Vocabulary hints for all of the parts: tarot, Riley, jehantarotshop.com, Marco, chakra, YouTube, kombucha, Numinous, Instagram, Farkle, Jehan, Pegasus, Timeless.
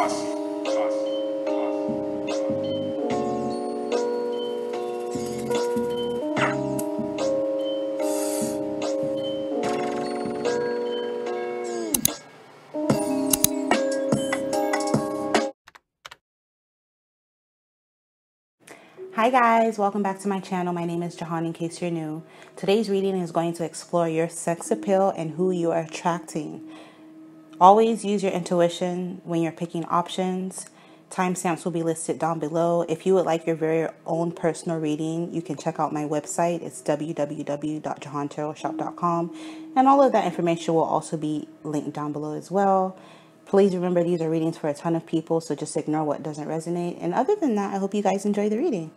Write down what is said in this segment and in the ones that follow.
Hi guys, welcome back to my channel. My name is Jehan in case you're new. Today's reading is going to explore your sex appeal and who you are attracting. Always use your intuition when you're picking options. Timestamps will be listed down below. If you would like your very own personal reading, you can check out my website. It's www.jehantarotshop.com, and all of that information will also be linked down below as well. Please remember, these are readings for a ton of people, so just ignore what doesn't resonate. And other than that, I hope you guys enjoy the reading.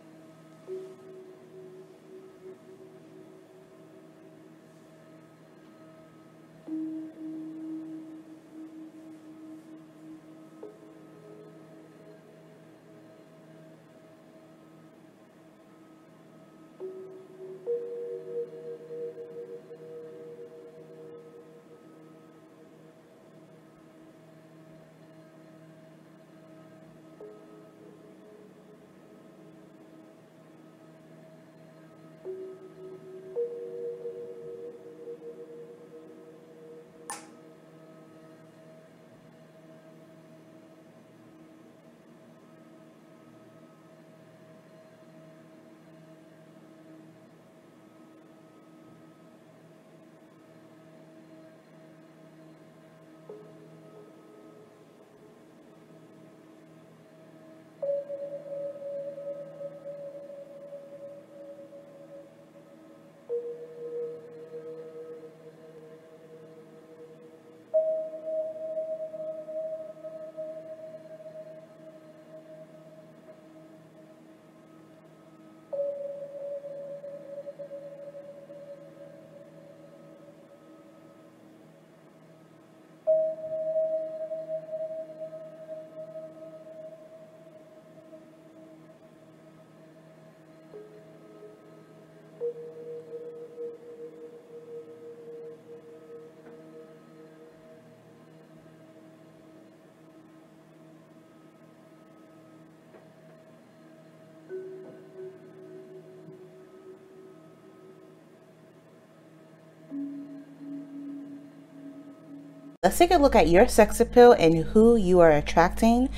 Let's take a look at your sex appeal and who you are attracting.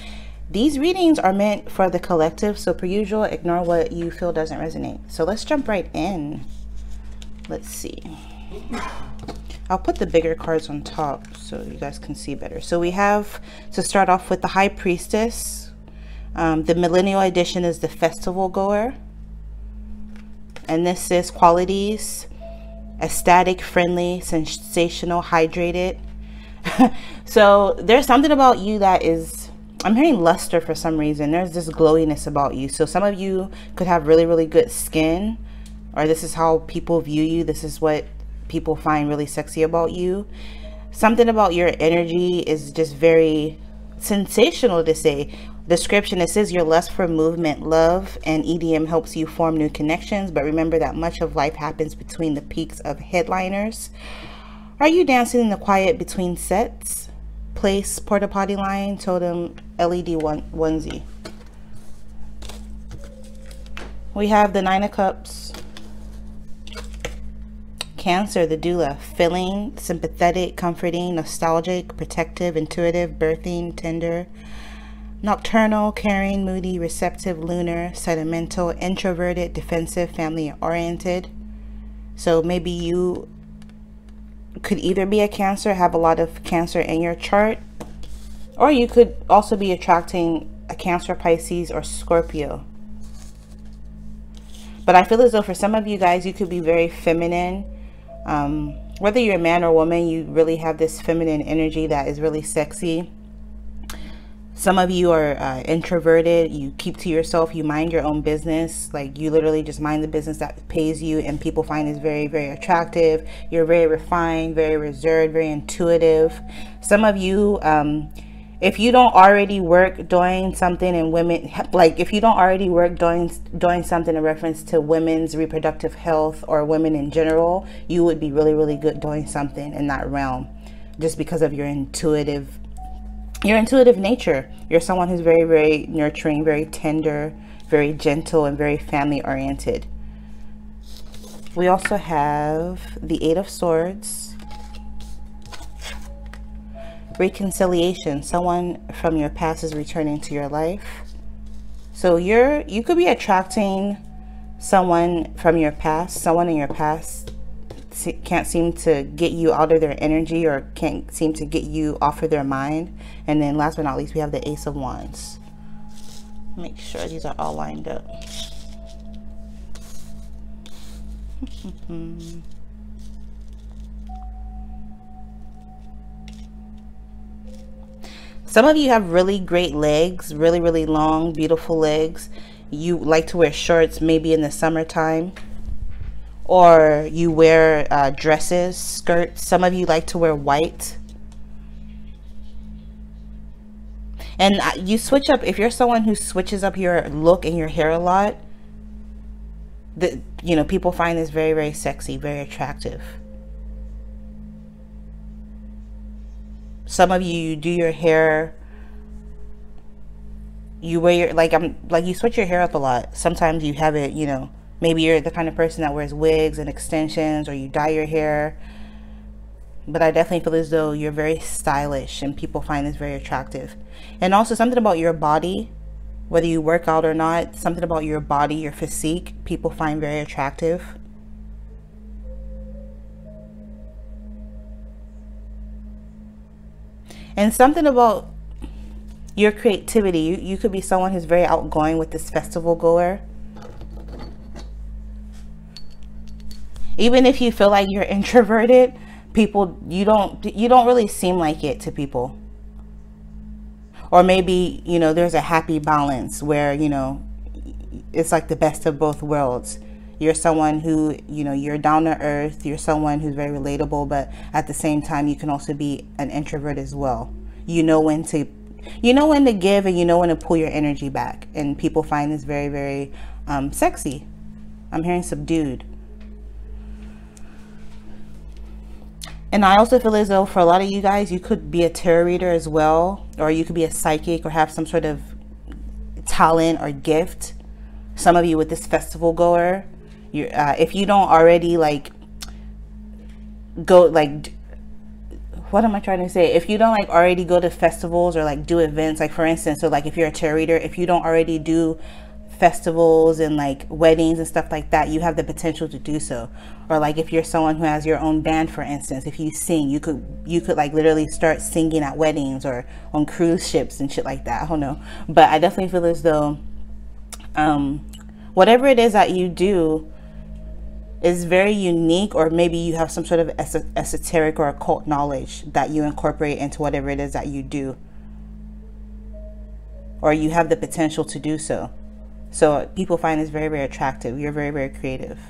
These readings are meant for the collective, so per usual, ignore what you feel doesn't resonate. So let's jump right in. Let's see. I'll put the bigger cards on top so you guys can see better. So we have to start off with the High Priestess. The Millennial Edition is the Festival Goer. And this is qualities: ecstatic, friendly, sensational, hydrated. So there's something about you that is, I'm hearing luster for some reason. There's this glowiness about you. So some of you could have really, really good skin, or this is how people view you. This is what people find really sexy about you. Something about your energy is just very sensational to say. Description, it says your lust for movement, love, and EDM helps you form new connections. But remember that much of life happens between the peaks of headliners. Are you dancing in the quiet between sets? Place, porta potty line, totem, LED onesie. We have the Nine of Cups. Cancer, the doula. Feeling, sympathetic, comforting, nostalgic, protective, intuitive, birthing, tender. Nocturnal, caring, moody, receptive, lunar, sentimental, introverted, defensive, family-oriented. So maybe you could either be a Cancer, have a lot of Cancer in your chart, or you could also be attracting a Cancer, Pisces, or Scorpio. But I feel as though for some of you guys, you could be very feminine. Whether you're a man or woman, you really have this feminine energy that is really sexy. Some of you are introverted. You keep to yourself. You mind your own business. Like, you literally just mind the business that pays you, and people find is very, very attractive. You're very refined, very reserved, very intuitive. Some of you, if you don't already work doing something in women, like if you don't already work doing something in reference to women's reproductive health or women in general, you would be really, really good doing something in that realm, just because of your intuitive your intuitive nature. You're someone who's very, very nurturing, very tender, very gentle, and very family oriented. We also have the Eight of Swords. Reconciliation. Someone from your past is returning to your life. So you could be attracting someone from your past. Someone in your past can't seem to get you out of their energy, or can't seem to get you off of their mind. And then last but not least, we have the Ace of Wands. Make sure these are all lined up. Some of you have really great legs, really, really long, beautiful legs. You like to wear shorts maybe in the summertime, or you wear dresses, skirts. Some of you like to wear white. And you switch up. If you're someone who switches up your look and your hair a lot, you know, people find this very, very sexy, very attractive. Some of you, you do your hair, you wear your, like you switch your hair up a lot. Sometimes you have it, you know, maybe you're the kind of person that wears wigs and extensions, or you dye your hair. But I definitely feel as though you're very stylish, and people find this very attractive. And also something about your body, whether you work out or not, something about your body, your physique, people find very attractive. And something about your creativity. You could be someone who's very outgoing with this festival goer. Even if you feel like you're introverted, people, you don't really seem like it to people. Or maybe, you know, there's a happy balance where, you know, it's like the best of both worlds. You're someone who, you know, you're down to earth. You're someone who's very relatable, but at the same time, you can also be an introvert as well. You know when to give, and you know when to pull your energy back. And people find this very, very sexy. I'm hearing subdued. And I also feel as though for a lot of you guys, you could be a tarot reader as well, or you could be a psychic, or have some sort of talent or gift. Some of you with this festival goer, if you don't already if you don't already go to festivals, or do events, for instance, so if you're a tarot reader, if you don't already do festivals and weddings and stuff like that, you have the potential to do so. Or if you're someone who has your own band, for instance, if you sing, you could literally start singing at weddings or on cruise ships and shit like that. I don't know, but I definitely feel as though whatever it is that you do is very unique, or maybe you have some sort of esoteric or occult knowledge that you incorporate into whatever it is that you do, or you have the potential to do so. So people find this very, very attractive. You're very, very creative.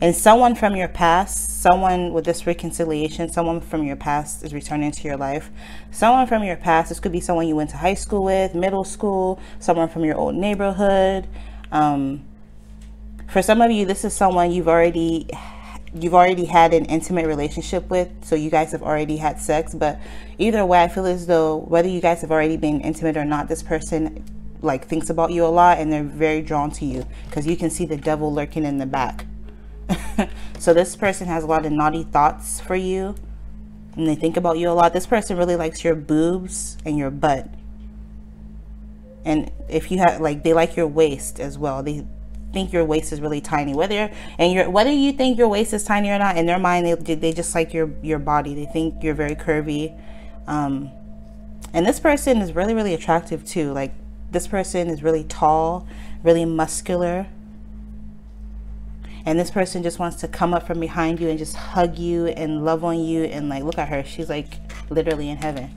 And someone from your past, someone with this reconciliation, someone from your past is returning to your life. Someone from your past, this could be someone you went to high school with, middle school, someone from your old neighborhood. For some of you, this is someone you've already had an intimate relationship with. So you guys have already had sex, but either way, I feel as though whether you guys have already been intimate or not, this person thinks about you a lot, and they're very drawn to you, because you can see the devil lurking in the back. So this person has a lot of naughty thoughts for you, and they think about you a lot. This person really likes your boobs and your butt. And if you have they like your waist as well. They think your waist is really tiny, whether you think your waist is tiny or not. In their mind, they just like your body. They think you're very curvy, and this person is really, really attractive too. This person is really tall, really muscular, and this person just wants to come up from behind you and just hug you and love on you, and look at her, she's literally in heaven.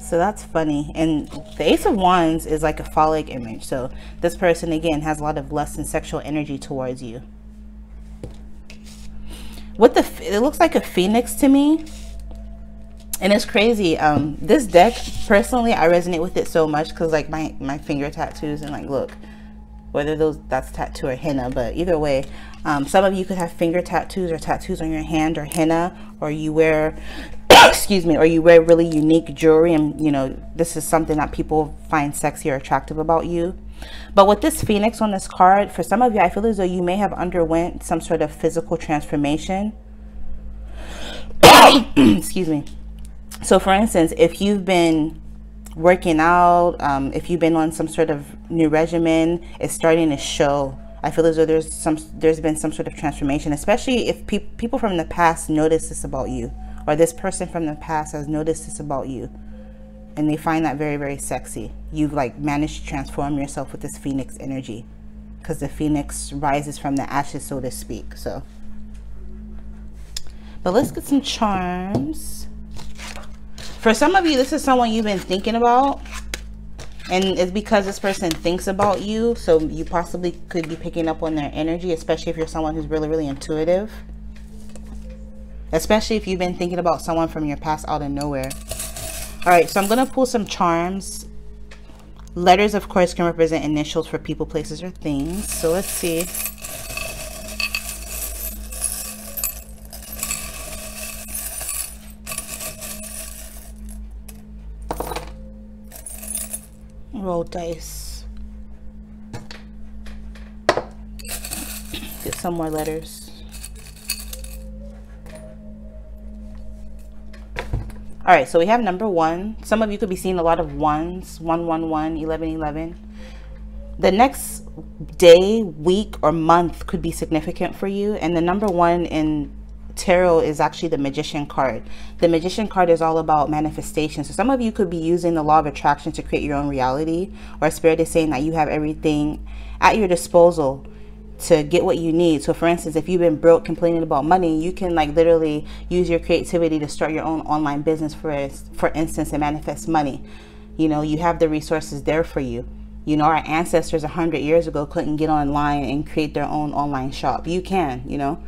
So that's funny. And the Ace of Wands is a phallic image. So this person, again, has a lot of lust and sexual energy towards you. It looks like a phoenix to me. And it's crazy. This deck, personally, I resonate with it so much, because my finger tattoos, and look, whether that's tattoo or henna, but either way, some of you could have finger tattoos or tattoos on your hand or henna, or you wear excuse me, or you wear really unique jewelry, and you know, this is something that people find sexy or attractive about you. But with this phoenix on this card, for some of you, I feel as though you may have underwent some sort of physical transformation. Excuse me. So for instance, if you've been working out, if you've been on some sort of new regimen, it's starting to show. I feel as though there's been some sort of transformation, especially if people from the past notice this about you, or this person from the past has noticed this about you, and they find that very, very sexy. You've like managed to transform yourself with this phoenix energy, because the phoenix rises from the ashes, so to speak. So, but let's get some charms. For some of you, this is someone you've been thinking about, and it's because this person thinks about you, so you possibly could be picking up on their energy, especially if you're someone who's really, really intuitive, especially if you've been thinking about someone from your past out of nowhere. All right, so I'm going to pull some charms. Letters, of course, can represent initials for people, places, or things. So let's see. Roll dice. Get some more letters. All right, so we have number one. Some of you could be seeing a lot of ones. 111, 1111. The next day, week, or month could be significant for you, and the number one in tarot is actually the Magician card. The Magician card is all about manifestation. So some of you could be using the law of attraction to create your own reality, or spirit is saying that you have everything at your disposal to get what you need. So for instance, if you've been broke complaining about money, you can like literally use your creativity to start your own online business, for instance, and manifest money. You know, you have the resources there for you. You know, our ancestors 100 years ago couldn't get online and create their own online shop. You can, you know.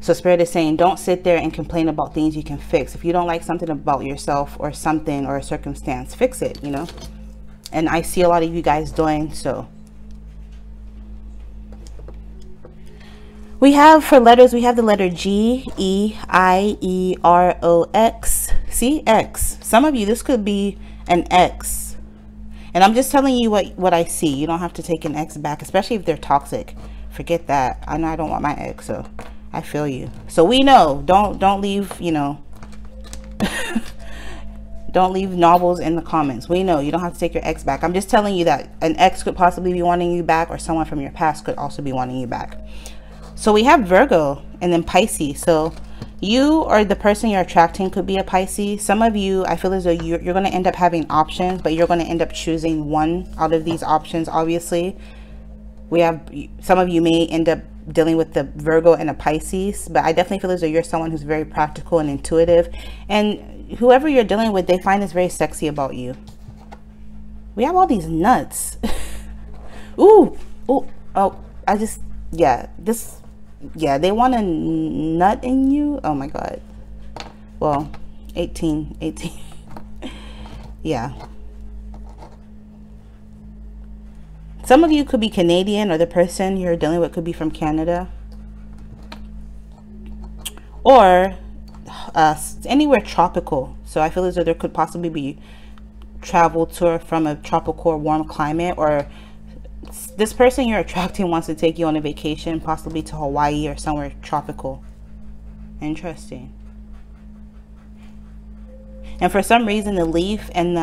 So spirit is saying, don't sit there and complain about things you can fix. If you don't like something about yourself or something or a circumstance, fix it, you know. And I see a lot of you guys doing so. We have, for letters, we have the letter G, E, I, E, R, O, X. See, X. Some of you, this could be an X. And I'm just telling you what I see. You don't have to take an X back, especially if they're toxic. Forget that. I know I don't want my ex, so I feel you. So we know, don't leave, you know, don't leave novels in the comments. We know you don't have to take your ex back. I'm just telling you that an ex could possibly be wanting you back, or someone from your past could also be wanting you back. So we have Virgo and then Pisces. So you or the person you're attracting could be a Pisces. Some of you, I feel as though you're going to end up having options, but you're going to end up choosing one out of these options, obviously. We have, some of you may end up dealing with the Virgo and a Pisces, but I definitely feel as though you're someone who's very practical and intuitive, and whoever you're dealing with, they find this very sexy about you. We have all these nuts. Ooh, ooh, oh, I just, yeah, this, yeah, they want a nut in you. Oh my God. Well, 18. Yeah. Some of you could be Canadian, or the person you're dealing with could be from Canada, or anywhere tropical. So I feel as though there could possibly be travel to or from a tropical or warm climate, or this person you're attracting wants to take you on a vacation, possibly to Hawaii or somewhere tropical. Interesting. And for some reason, the leaf and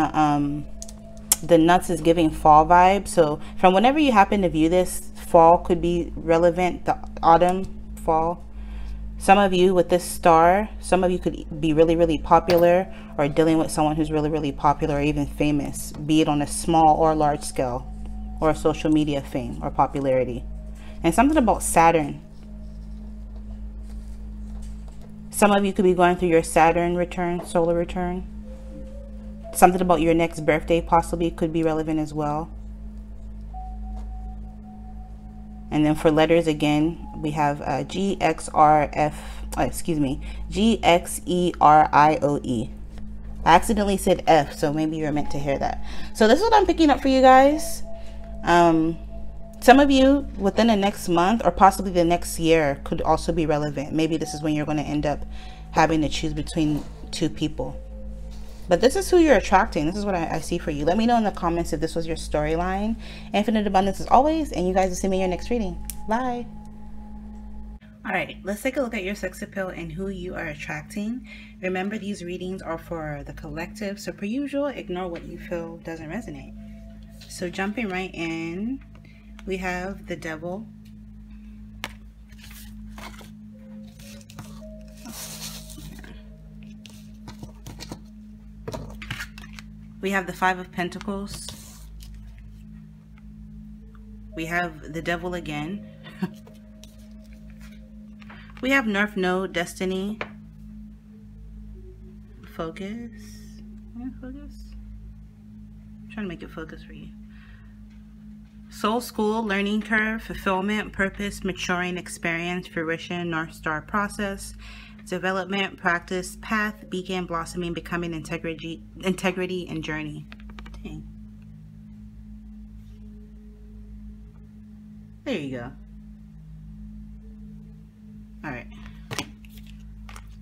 the nuts is giving fall vibe. So from whenever you happen to view this, fall could be relevant. The autumn, fall. Some of you with this star, some of you could be really, really popular, or dealing with someone who's really, really popular, or even famous, be it on a small or large scale, or social media fame or popularity. And something about Saturn. Some of you could be going through your Saturn return, solar return. Something about your next birthday possibly could be relevant as well. And then for letters, again, we have G X E R I O E. I accidentally said F, so maybe you're meant to hear that. So this is what I'm picking up for you guys. Some of you within the next month or possibly the next year could also be relevant. Maybe this is when you're going to end up having to choose between two people. But this is who you're attracting. This is what I see for you. Let me know in the comments if this was your storyline. Infinite abundance as always, and you guys will see me in your next reading. Bye. All right, let's take a look at your sex appeal and who you are attracting. Remember, these readings are for the collective, so per usual, ignore what you feel doesn't resonate. So jumping right in, we have the devil. We have the Five of Pentacles. We have the devil again. We have North Node, Destiny, Focus. Focus. I'm trying to make it focus for you. Soul School, Learning Curve, Fulfillment, Purpose, Maturing, Experience, Fruition, North Star, Process, Development, Practice, Path, Beacon, Blossoming, Becoming, Integrity, and Journey. Dang. There you go. All right.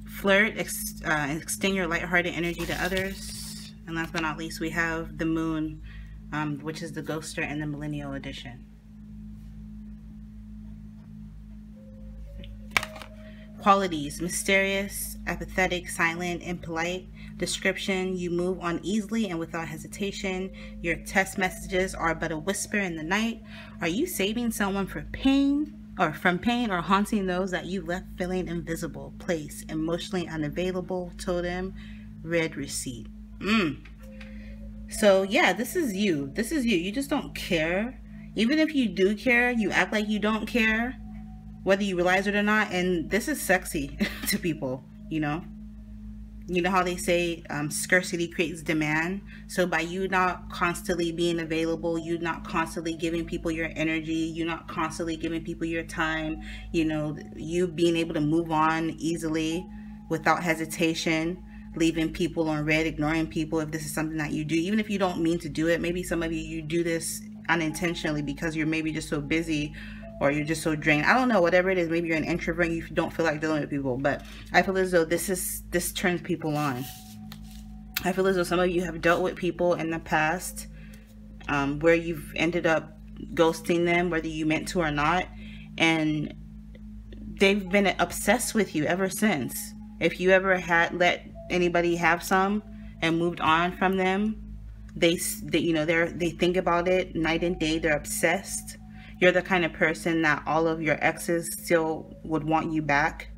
Flirt, extend your lighthearted energy to others. And last but not least, we have the moon, which is the ghoster and the millennial edition. Qualities: mysterious, apathetic, silent, impolite. Description: you move on easily and without hesitation. Your text messages are but a whisper in the night. Are you saving someone from pain or haunting those that you left feeling invisible? Place: emotionally unavailable. Totem: red receipt. So yeah, this is you. This is you. You just don't care. Even if you do care, you act like you don't care, whether you realize it or not. And this is sexy to people, you know? You know how they say scarcity creates demand? So by you not constantly being available, you not constantly giving people your energy, you not constantly giving people your time, you know, you being able to move on easily without hesitation, leaving people on red, ignoring people if this is something that you do, even if you don't mean to do it. Maybe some of you, you do this unintentionally because you're maybe just so busy or you're just so drained. I don't know, whatever it is. Maybe you're an introvert, you don't feel like dealing with people, but I feel as though this turns people on. I feel as though some of you have dealt with people in the past where you've ended up ghosting them, whether you meant to or not, and they've been obsessed with you ever since. If you ever had let anybody have some and moved on from them, they you know, they think about it night and day. They're obsessed. You're the kind of person that all of your exes still would want you back.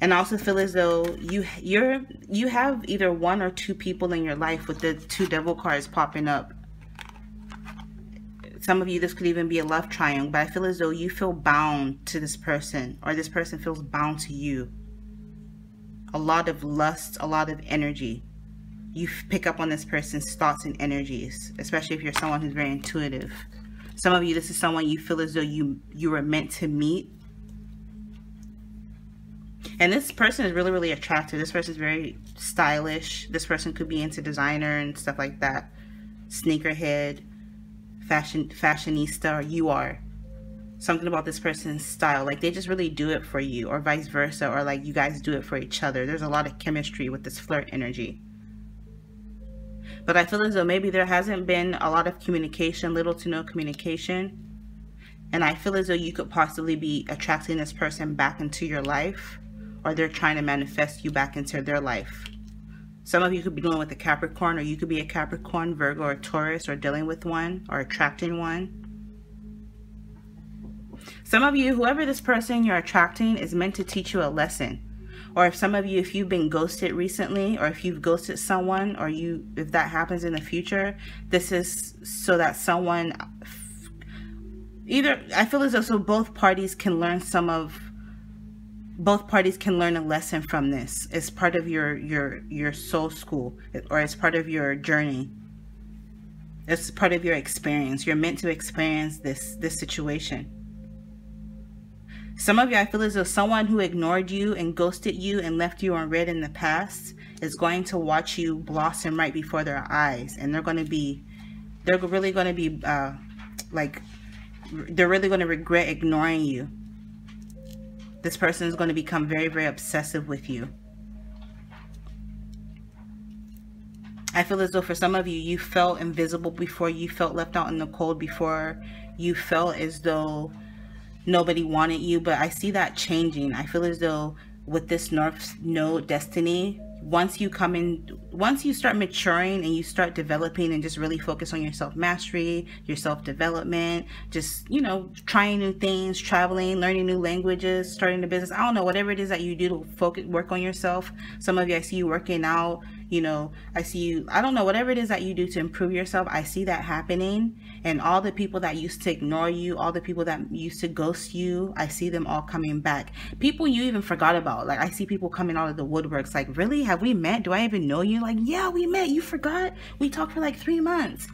And I also feel as though you have either one or two people in your life with the two devil cards popping up. Some of you, this could even be a love triangle, but I feel as though you feel bound to this person, or this person feels bound to you. A lot of lust, a lot of energy. You pick up on this person's thoughts and energies, especially if you're someone who's very intuitive. Some of you, this is someone you feel as though you were meant to meet. And this person is really, really attractive. This person is very stylish. This person could be into designer and stuff like that. Sneakerhead, fashionista, or you are. Something about this person's style, like they just really do it for you, or vice versa, or like you guys do it for each other. There's a lot of chemistry with this flirt energy. But I feel as though maybe there hasn't been a lot of communication, little to no communication. And I feel as though you could possibly be attracting this person back into your life, or they're trying to manifest you back into their life. Some of you could be dealing with a Capricorn, or you could be a Capricorn, Virgo, or Taurus, or dealing with one, or attracting one. Some of you, whoever this person you're attracting is meant to teach you a lesson. Or if some of you, if you've been ghosted recently, or if you've ghosted someone, or if that happens in the future, this is so that someone, I feel as though so both parties can learn a lesson from this. It's part of your soul school, or it's part of your journey. It's part of your experience. You're meant to experience this situation. Some of you, I feel as though someone who ignored you and ghosted you and left you on red in the past is going to watch you blossom right before their eyes. And they're going to be they're really going to be like, they're really going to regret ignoring you. This person is going to become very, very obsessive with you. I feel as though for some of you, you felt invisible before, you felt left out in the cold before, you felt as though nobody wanted you, but I see that changing. I feel as though with this North Node destiny, once you come in, once you start maturing and you start developing and just really focus on your self-mastery, your self-development, just, you know, trying new things, traveling, learning new languages, starting a business, I don't know, whatever it is that you do to focus, work on yourself. Some of you, I see you working out, you know, I see you, I don't know, whatever it is that you do to improve yourself, I see that happening. And all the people that used to ignore you, all the people that used to ghost you, I see them all coming back. People you even forgot about. Like, I see people coming out of the woodworks, like, really? Have we met? Do I even know you? Like, yeah, we met. You forgot? We talked for like 3 months.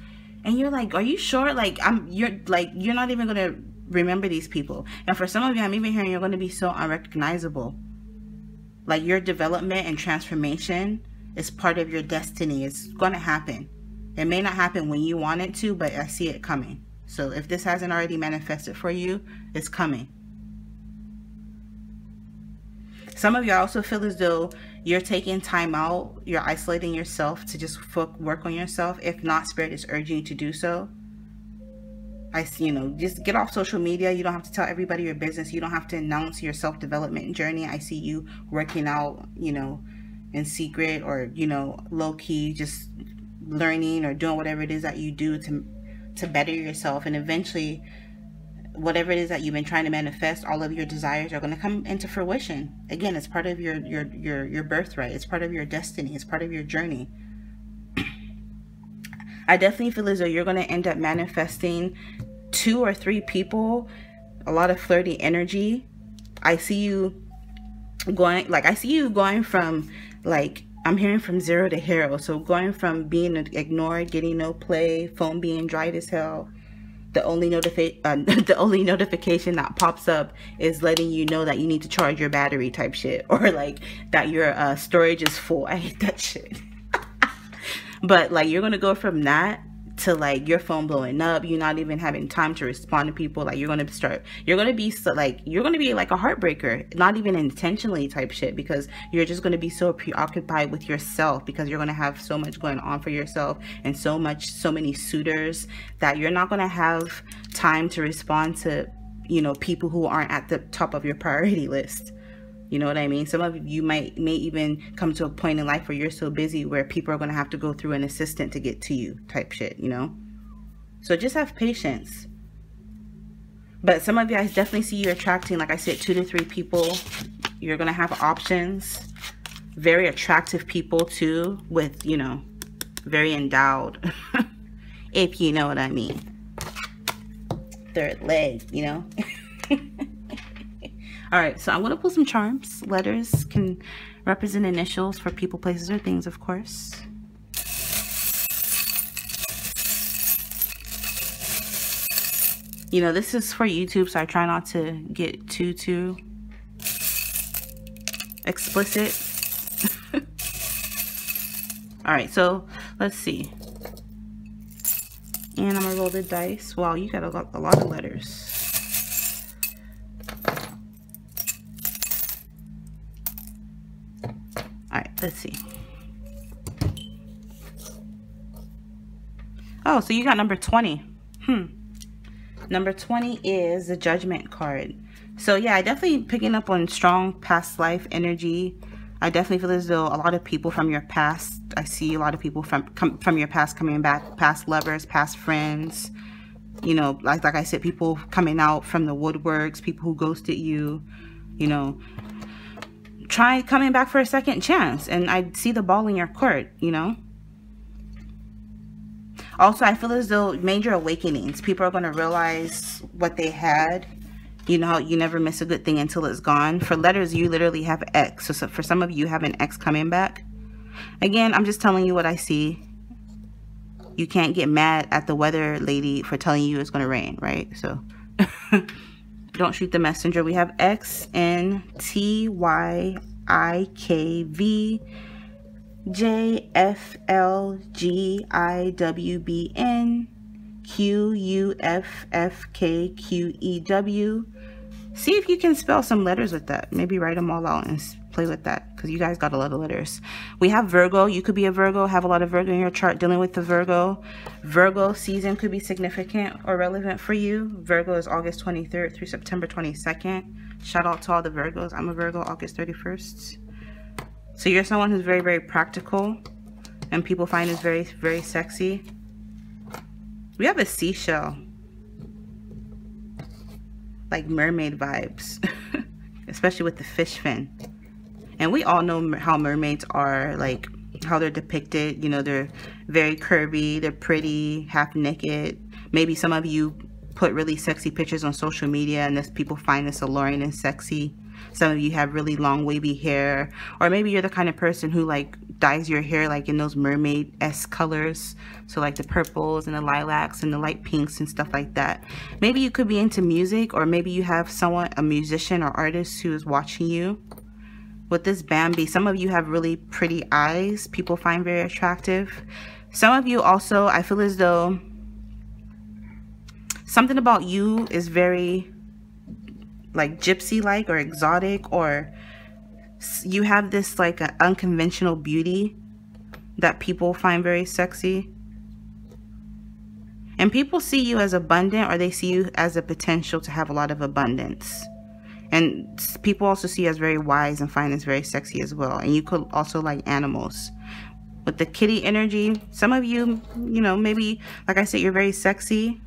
And you're like, are you sure? Like, you're not even going to remember these people. And for some of you, I'm even hearing you're going to be so unrecognizable. Like, your development and transformation is part of your destiny. It's going to happen. It may not happen when you want it to, but I see it coming. So if this hasn't already manifested for you, it's coming. Some of you also feel as though you're taking time out, you're isolating yourself to just work on yourself. If not, Spirit is urging you to do so. I see, you know, just get off social media. You don't have to tell everybody your business. You don't have to announce your self-development journey. I see you working out, you know, in secret, or, you know, low-key, just learning or doing whatever it is that you do to better yourself. And eventually, whatever it is that you've been trying to manifest, all of your desires are going to come into fruition. Again, it's part of your birthright. It's part of your destiny. It's part of your journey. I definitely feel as though you're going to end up manifesting 2 or 3 people, a lot of flirty energy. I see you going, like, I see you going from, like, I'm hearing from zero to hero. So going from being ignored, getting no play, phone being dried as hell. The only notification that pops up is letting you know that you need to charge your battery type shit, or like that your storage is full. I hate that shit. But like, you're gonna go from that to like your phone blowing up. You're not even having time to respond to people. Like, you're gonna be like a heartbreaker, not even intentionally type shit, because you're just gonna be so preoccupied with yourself, because you're gonna have so much going on for yourself and so many suitors that you're not gonna have time to respond to, you know, people who aren't at the top of your priority list. You know what I mean? Some of you may even come to a point in life where you're so busy where people are going to have to go through an assistant to get to you type shit, you know? So just have patience. But some of you, I definitely see you attracting, like I said, 2 to 3 people. You're going to have options. Very attractive people too, with, you know, very endowed. If you know what I mean. Third leg, you know? All right, so I'm going to pull some charms. Letters can represent initials for people, places, or things, of course. You know, this is for YouTube, so I try not to get too explicit. All right, so let's see. And I'm going to roll the dice. Wow, you got a lot of letters. Let's see. Oh, so you got number 20. Number 20 is the Judgment card. So yeah, I definitely picking up on strong past life energy. I definitely feel as though a lot of people from your past, I see a lot of people from your past coming back, past lovers, past friends, you know, like I said, people coming out from the woodworks, people who ghosted you, you know, try coming back for a second chance. And I see the ball in your court, you know. Also, I feel as though major awakenings. People are going to realize what they had. You know, you never miss a good thing until it's gone. For letters, you literally have X. So for some of you, have an X coming back. Again, I'm just telling you what I see. You can't get mad at the weather lady for telling you it's going to rain, right? So don't shoot the messenger. We have X, N, T, Y, I, K, V, J, F, L, G, I, W, B, N, Q-U-F-F-K-Q-E-W. See if you can spell some letters with that. Maybe write them all out and play with that, because you guys got a lot of letters. We have Virgo. You could be a Virgo, have a lot of Virgo in your chart, dealing with the Virgo. Virgo season could be significant or relevant for you. Virgo is August 23rd through September 22nd. Shout out to all the Virgos. I'm a Virgo, August 31st. So you're someone who's very, very practical, and people find is very, very sexy. We have a seashell. Like mermaid vibes, especially with the fish fin. And we all know how mermaids are, like how they're depicted. You know, they're very curvy, they're pretty, half naked. Maybe some of you put really sexy pictures on social media, and this people find this alluring and sexy. Some of you have really long wavy hair, or maybe you're the kind of person who like dyes your hair like in those mermaid-esque colors, so like the purples and the lilacs and the light pinks and stuff like that. Maybe you could be into music, or maybe you have someone, a musician or artist, who is watching you. With this Bambi, some of you have really pretty eyes, people find very attractive. Some of you also, I feel as though something about you is very like gypsy-like or exotic, or you have this like an unconventional beauty that people find very sexy. And people see you as abundant, or they see you as a potential to have a lot of abundance. And people also see you as very wise and find this very sexy as well. And you could also like animals. With the kitty energy, some of you, you know, maybe, like I said, you're very sexy.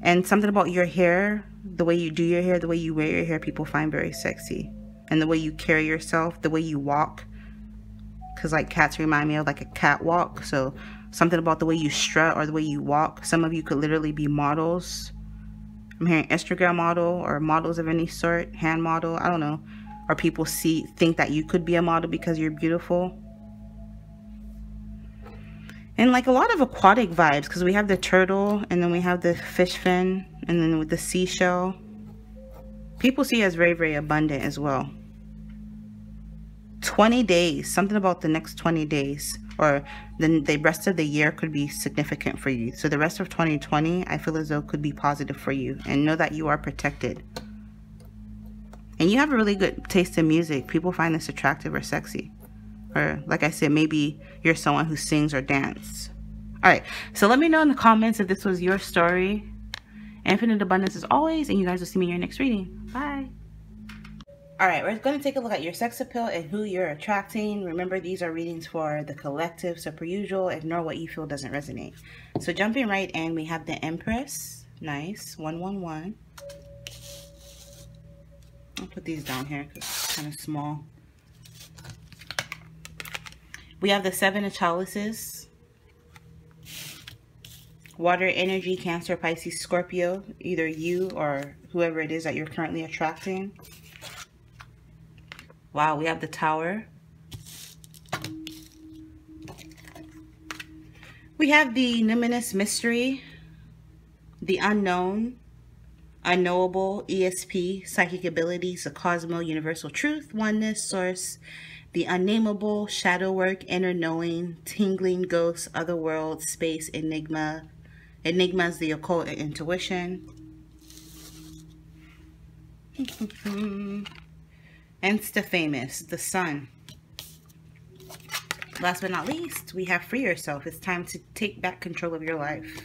And something about your hair, the way you do your hair, the way you wear your hair, people find very sexy. And the way you carry yourself, the way you walk, because like cats remind me of like a catwalk. So something about the way you strut or the way you walk. Some of you could literally be models. I'm hearing Instagram model or models of any sort, hand model, I don't know. Or people think that you could be a model because you're beautiful. And like a lot of aquatic vibes, because we have the turtle, and then we have the fish fin, and then with the seashell. People see you as very, very abundant as well. 20 days, something about the next 20 days or the rest of the year could be significant for you. So the rest of 2020, I feel as though could be positive for you, and know that you are protected. And you have a really good taste in music. People find this attractive or sexy. Or like I said, maybe you're someone who sings or dances. All right, so let me know in the comments if this was your story. Infinite abundance as always, and you guys will see me in your next reading. Bye. All right, we're going to take a look at your sex appeal and who you're attracting. Remember, these are readings for the collective, so per usual, ignore what you feel doesn't resonate. So jumping right in, we have the Empress. Nice. 111. I'll put these down here because it's kind of small. We have the Seven of Chalices. Water energy, Cancer, Pisces, Scorpio, either you or whoever it is that you're currently attracting. Wow, we have the Tower. We have the Numinous Mystery, the Unknown, Unknowable, ESP, Psychic Abilities, the Cosmo, Universal Truth, Oneness, Source, the Unnameable, Shadow Work, Inner Knowing, Tingling, Ghosts, Otherworld, Space, Enigma. Enigmas, the occult, and intuition. Insta-famous, the Sun. Last but not least, we have Free Yourself. It's time to take back control of your life.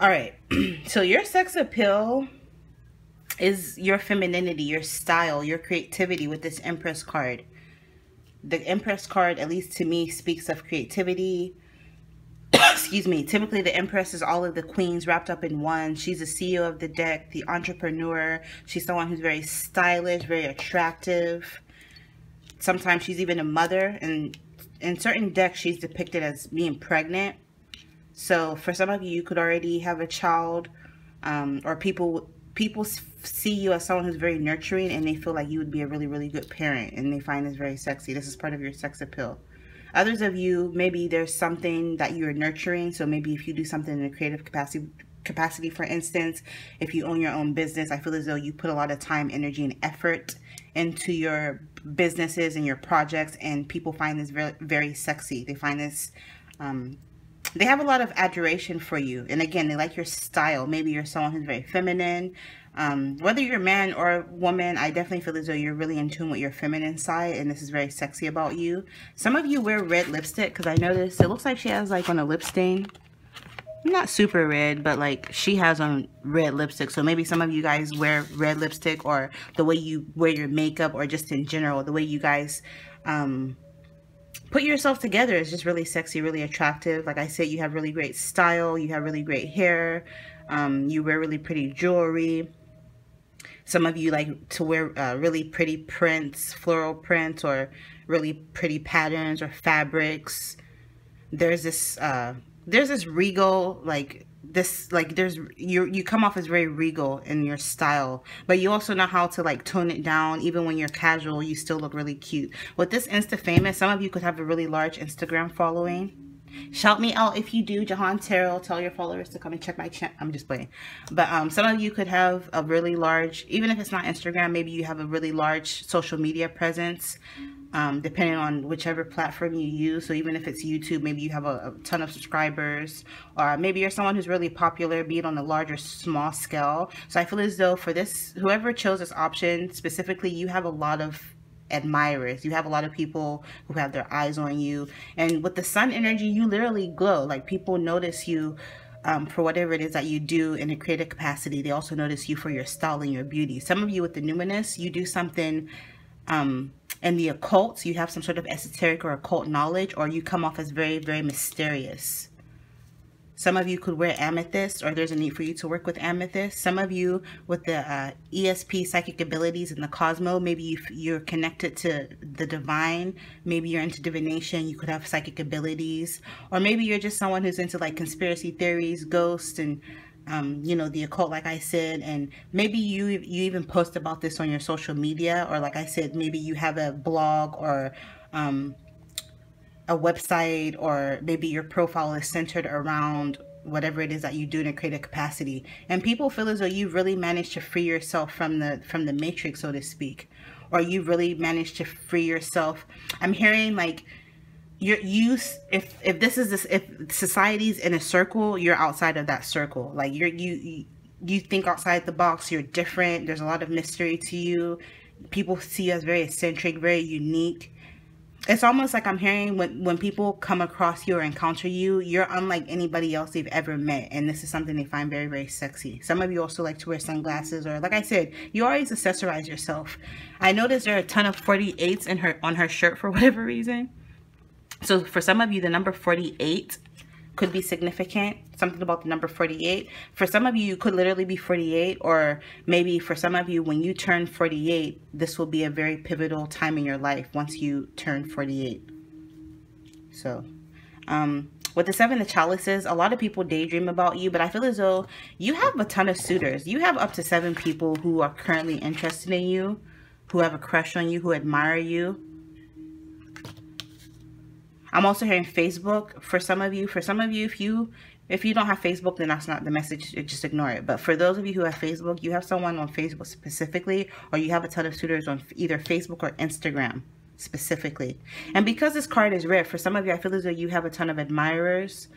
All right, so your sex appeal is your femininity, your style, your creativity with this Empress card. The Empress card, at least to me, speaks of creativity. Excuse me. Typically, the Empress is all of the queens wrapped up in one. She's the CEO of the deck, the entrepreneur. She's someone who's very stylish, very attractive. Sometimes she's even a mother. And in certain decks, she's depicted as being pregnant. So for some of you, you could already have a child, or people see you as someone who's very nurturing, and they feel like you would be a really, really good parent, and they find this very sexy. This is part of your sex appeal. Others of you, maybe there's something that you're nurturing, so maybe if you do something in a creative capacity capacity. For instance, if you own your own business, I feel as though you put a lot of time, energy, and effort into your businesses and your projects, and people find this very, very sexy. They find this, they have a lot of adoration for you. And again, they like your style. Maybe you're someone who's very feminine. Whether you're a man or a woman, I definitely feel as though you're really in tune with your feminine side, and this is very sexy about you. Some of you wear red lipstick, because I noticed it looks like she has like on a lip stain. Not super red, but like she has on red lipstick. So maybe some of you guys wear red lipstick, or the way you wear your makeup, or just in general, the way you guys put yourself together is just really sexy, really attractive. Like I said, you have really great style, you have really great hair, you wear really pretty jewelry. Some of you like to wear really pretty prints, floral prints, or really pretty patterns or fabrics. There's this regal, like this, like there's, you come off as very regal in your style, but you also know how to like tone it down. Even when you're casual, you still look really cute. With this Insta famous, some of you could have a really large Instagram following. Shout me out if you do, Jehan Tarot. Tell your followers to come and check my channel. I'm just playing. But some of you could have a really large, even if it's not Instagram, maybe you have a really large social media presence, depending on whichever platform you use. So even if it's YouTube, maybe you have a ton of subscribers, or maybe you're someone who's really popular, be it on a large or small scale. So I feel as though for this, whoever chose this option specifically, you have a lot of admirers. You have a lot of people who have their eyes on you, and with the sun energy, you literally glow. Like people notice you for whatever it is that you do in a creative capacity. They also notice you for your style and your beauty. Some of you with the numinous, you do something in the occult. You have some sort of esoteric or occult knowledge, or you come off as very, very mysterious. Some of you could wear amethyst, or there's a need for you to work with amethyst. Some of you with the ESP, psychic abilities, and the Cosmo, maybe you're connected to the divine. Maybe you're into divination. You could have psychic abilities. Or maybe you're just someone who's into like conspiracy theories, ghosts, and you know, the occult, like I said. And maybe you even post about this on your social media, or like I said, maybe you have a blog, or a website, or maybe your profile is centered around whatever it is that you do in a creative capacity, and people feel as though you've really managed to free yourself from the matrix, so to speak, or you've really managed to free yourself. I'm hearing like your use, if this is this, if society's in a circle, you're outside of that circle. Like you think outside the box, you're different. There's a lot of mystery to you. People see you as very eccentric, very unique. It's almost like I'm hearing when people come across you or encounter you, you're unlike anybody else they've ever met. And this is something they find very, very sexy. Some of you also like to wear sunglasses, or like I said, you always accessorize yourself. I noticed there are a ton of 48s in her, on her shirt for whatever reason. So for some of you, the number 48 could be significant. Something about the number 48. For some of you, you could literally be 48, or maybe for some of you, when you turn 48, this will be a very pivotal time in your life once you turn 48. So with the seven of chalices, a lot of people daydream about you, but I feel as though you have a ton of suitors. You have up to 7 people who are currently interested in you, who have a crush on you, who admire you. I'm also hearing Facebook for some of you. For some of you, if you don't have Facebook, then that's not the message. Just ignore it. But for those of you who have Facebook, you have someone on Facebook specifically, or you have a ton of suitors on either Facebook or Instagram specifically. And because this card is red, for some of you, I feel as though you have a ton of admirers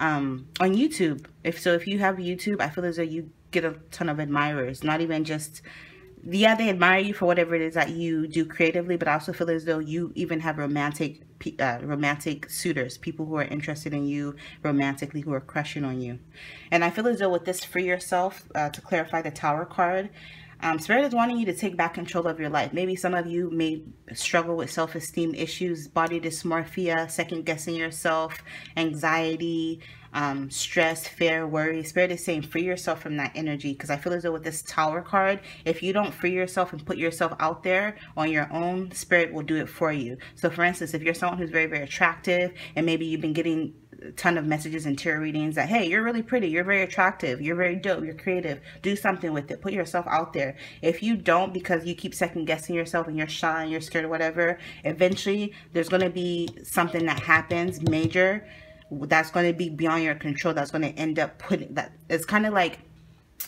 on YouTube. If you have YouTube, I feel as though you get a ton of admirers. Not even just, yeah, they admire you for whatever it is that you do creatively, but I also feel as though you even have romantic suitors, people who are interested in you romantically, who are crushing on you. And I feel as though with this free yourself, to clarify the Tower card, Spirit is wanting you to take back control of your life. Maybe some of you may struggle with self-esteem issues, body dysmorphia, second-guessing yourself, anxiety, stress, fear, worry. Spirit is saying free yourself from that energy, because I feel as though with this Tower card, if you don't free yourself and put yourself out there on your own, Spirit will do it for you. So for instance, if you're someone who's very, very attractive, and maybe you've been getting ton of messages and tarot readings that, hey, you're really pretty, you're very attractive, you're very dope, you're creative, do something with it, put yourself out there. If you don't, because you keep second guessing yourself and you're shy and you're scared or whatever, eventually there's going to be something that happens major that's going to be beyond your control, that's going to end up putting that. It's kind of like,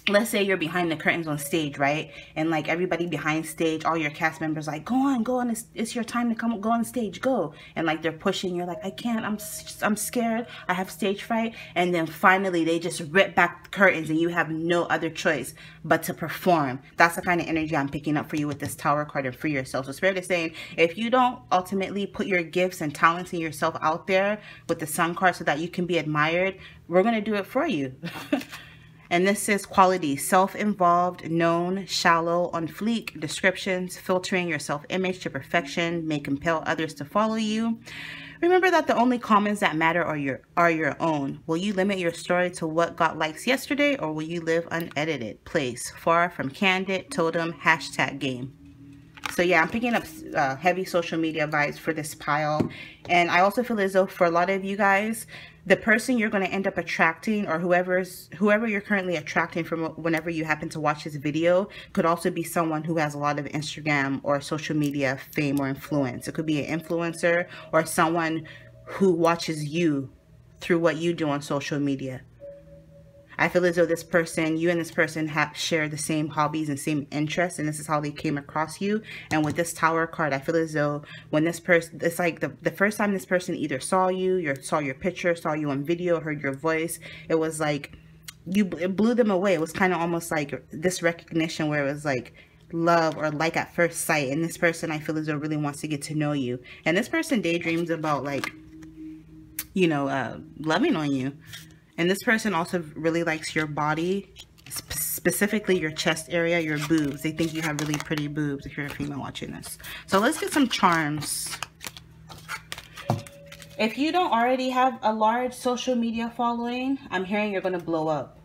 let's say you're behind the curtains on stage, right? And like everybody behind stage, all your cast members like, go on, it's your time to come, go on stage, go. And like they're pushing, you're like, I can't, I'm scared, I have stage fright. And then finally they just rip back the curtains and you have no other choice but to perform. That's the kind of energy I'm picking up for you with this tower card and for yourself. So Spirit is saying, if you don't ultimately put your gifts and talents and yourself out there with the Sun card so that you can be admired, we're going to do it for you. And this is quality, self-involved, known, shallow, on fleek, descriptions, filtering your self-image to perfection, may compel others to follow you. Remember that the only comments that matter are your own. Will you limit your story to what got likes yesterday, or will you live unedited? Place, far from candid, totem, hashtag game. So yeah, I'm picking up heavy social media vibes for this pile. And I also feel as though for a lot of you guys, the person you're going to end up attracting, or whoever you're currently attracting from whenever you happen to watch this video, could also be someone who has a lot of Instagram or social media fame or influence. It could be an influencer or someone who watches you through what you do on social media. I feel as though this person, you and this person have shared the same hobbies and same interests, and this is how they came across you. And with this Tower card, I feel as though when this person, it's like the first time this person either saw you, or saw your picture, saw you on video, heard your voice, it was like, it blew them away. It was kind of almost like this recognition where it was like love or like at first sight. And this person, I feel as though, really wants to get to know you. And this person daydreams about, like, you know, loving on you. And this person also really likes your body, specifically your chest area, your boobs. They think you have really pretty boobs if you're a female watching this. So let's get some charms. If you don't already have a large social media following, I'm hearing you're going to blow up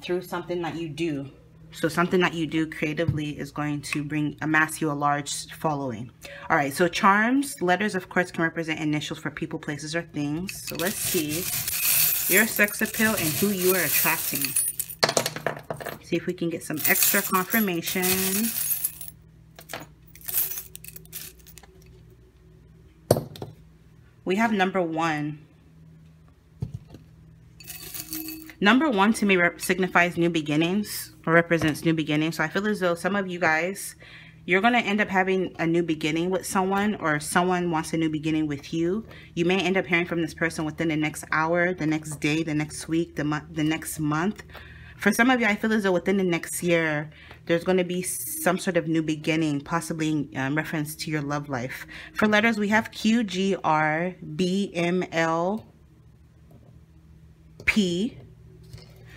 through something that you do. So something that you do creatively is going to amass you a large following. All right, so charms, letters, of course, can represent initials for people, places, or things. So let's see your sex appeal and who you are attracting. See if we can get some extra confirmation. We have number one. Number one to me signifies new beginnings, or represents new beginnings. So I feel as though some of you guys, you're going to end up having a new beginning with someone, or someone wants a new beginning with you. You may end up hearing from this person within the next hour, the next day, the next week, the next month. For some of you, I feel as though within the next year, there's going to be some sort of new beginning, possibly in reference to your love life. For letters, we have Q, G, R, B, M, L, P.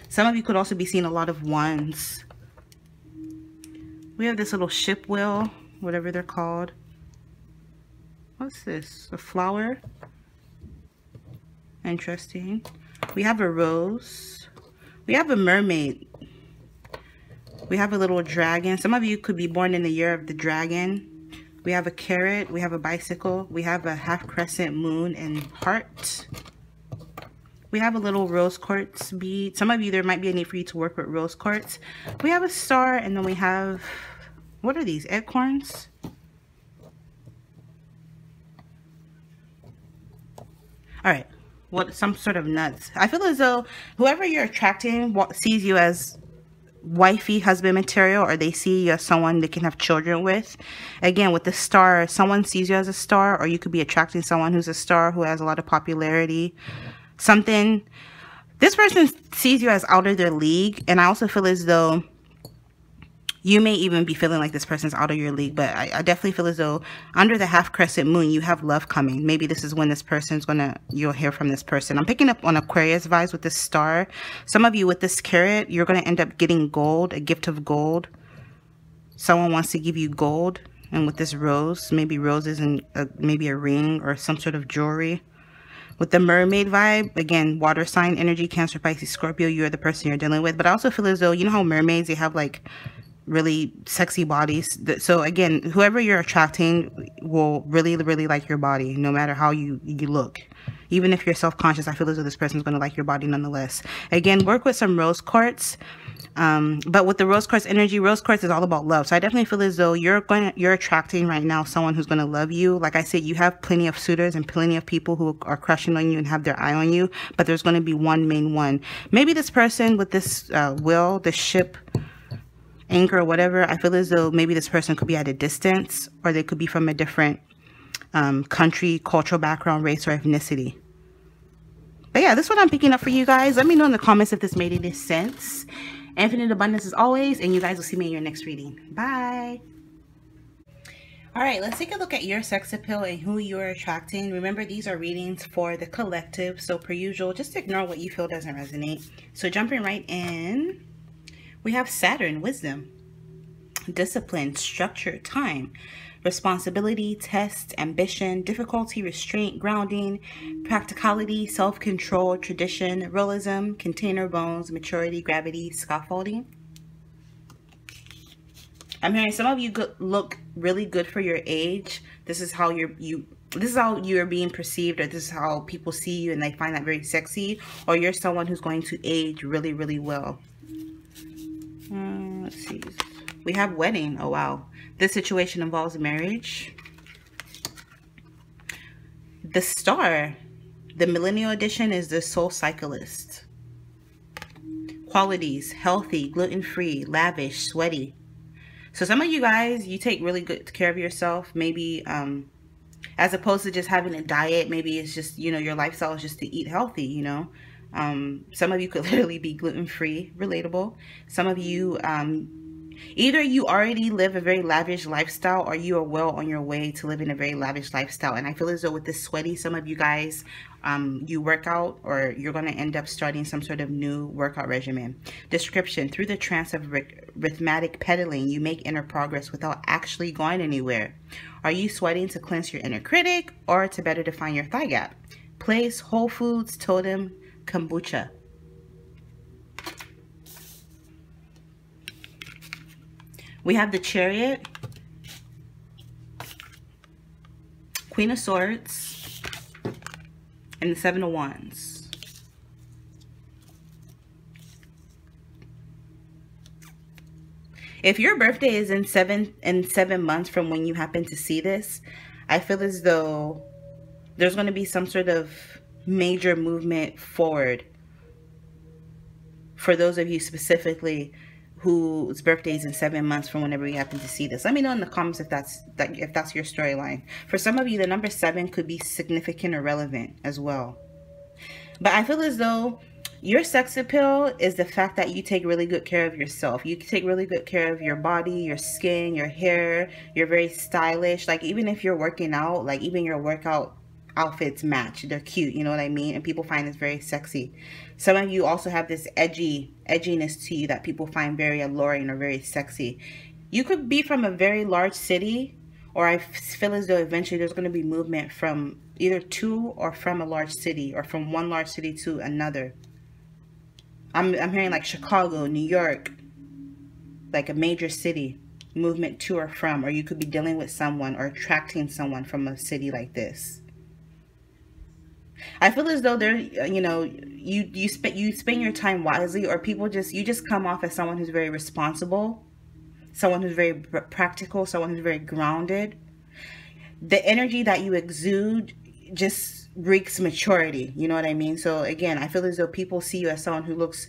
Some of you could also be seeing a lot of ones. We have this little ship wheel, whatever they're called. What's this? A flower? Interesting. We have a rose. We have a mermaid. We have a little dragon. Some of you could be born in the year of the dragon. We have a carrot. We have a bicycle. We have a half crescent moon and heart. We have a little rose quartz bead. Some of you, there might be a need for you to work with rose quartz. We have a star, and then we have, what are these, acorns? All right, what, some sort of nuts. I feel as though whoever you're attracting sees you as wifey, husband material, or they see you as someone they can have children with. Again, with the star, someone sees you as a star, or you could be attracting someone who's a star, who has a lot of popularity. Something, this person sees you as out of their league, and I also feel as though you may even be feeling like this person's out of your league, but I definitely feel as though under the half crescent moon, you have love coming. Maybe this is when this person's gonna, you'll hear from this person. I'm picking up on Aquarius vibes with this star. Some of you with this carrot, you're gonna end up getting gold, a gift of gold. Someone wants to give you gold, and with this rose, maybe roses and maybe a ring or some sort of jewelry. With the mermaid vibe, again, water sign energy, Cancer, Pisces, Scorpio, you're the person you're dealing with. But I also feel as though, you know how mermaids, they have like really sexy bodies. So again, whoever you're attracting will really, really like your body, no matter how you look. Even if you're self-conscious, I feel as though this person's going to like your body nonetheless. Again, work with some rose quartz. But with the rose quartz energy, rose quartz is all about love. So I definitely feel as though you're attracting right now someone who's going to love you. Like I said, you have plenty of suitors and plenty of people who are crushing on you and have their eye on you, but there's going to be one main one. Maybe this person with this will, this ship, anchor, or whatever, I feel as though maybe this person could be at a distance, or they could be from a different country, cultural background, race, or ethnicity. But yeah, this is what I'm picking up for you guys. Let me know in the comments if this made any sense. Infinite abundance as always, and you guys will see me in your next reading. Bye. All right, let's take a look at your sex appeal and who you're attracting. Remember, these are readings for the collective, so per usual, just ignore what you feel doesn't resonate. So jumping right in, we have Saturn, wisdom, discipline, structure, time, responsibility, test, ambition, difficulty, restraint, grounding, practicality, self-control, tradition, realism, container, bones, maturity, gravity, scaffolding. I'm hearing some of you look really good for your age. This is how you're being perceived, or this is how people see you and they find that very sexy, or you're someone who's going to age really, really well. Let's see. We have wedding. Oh, wow. This situation involves marriage. The star, the millennial edition, is the soul cyclist. Qualities, healthy, gluten-free, lavish, sweaty. So some of you guys, you take really good care of yourself. Maybe as opposed to just having a diet, maybe it's just, you know, your lifestyle is just to eat healthy, you know. Some of you could literally be gluten-free, relatable. Some of you, either you already live a very lavish lifestyle, or you are well on your way to living a very lavish lifestyle. And I feel as though with this sweaty, some of you guys, you work out, or you're going to end up starting some sort of new workout regimen. Description, through the trance of rhythmic pedaling, you make inner progress without actually going anywhere. Are you sweating to cleanse your inner critic, or to better define your thigh gap? Place, Whole Foods, Totem, Kombucha. We have the Chariot, Queen of Swords, and the Seven of Wands. If your birthday is in seven months from when you happen to see this, I feel as though there's going to be some sort of major movement forward for those of you specifically whose birthday is in 7 months from whenever you happen to see this. Let me know in the comments if that's your storyline. For some of you, the number 7 could be significant or relevant as well. But I feel as though your sex appeal is the fact that you take really good care of yourself. You take really good care of your body, your skin, your hair. You're very stylish. Like, even if you're working out, like, even your workout outfits match. They're cute, you know what I mean? And people find this very sexy. Some of you also have this edginess to you that people find very alluring or very sexy. You could be from a very large city, or I feel as though eventually there's going to be movement from either to or from a large city, or from one large city to another. I'm hearing like Chicago, New York, like a major city, movement to or from, or you could be dealing with someone or attracting someone from a city like this. I feel as though there, you know, you spend your time wisely, or people just, you just come off as someone who's very responsible, someone who's very practical, someone who's very grounded. The energy that you exude just reeks maturity, you know what I mean? So again, I feel as though people see you as someone who looks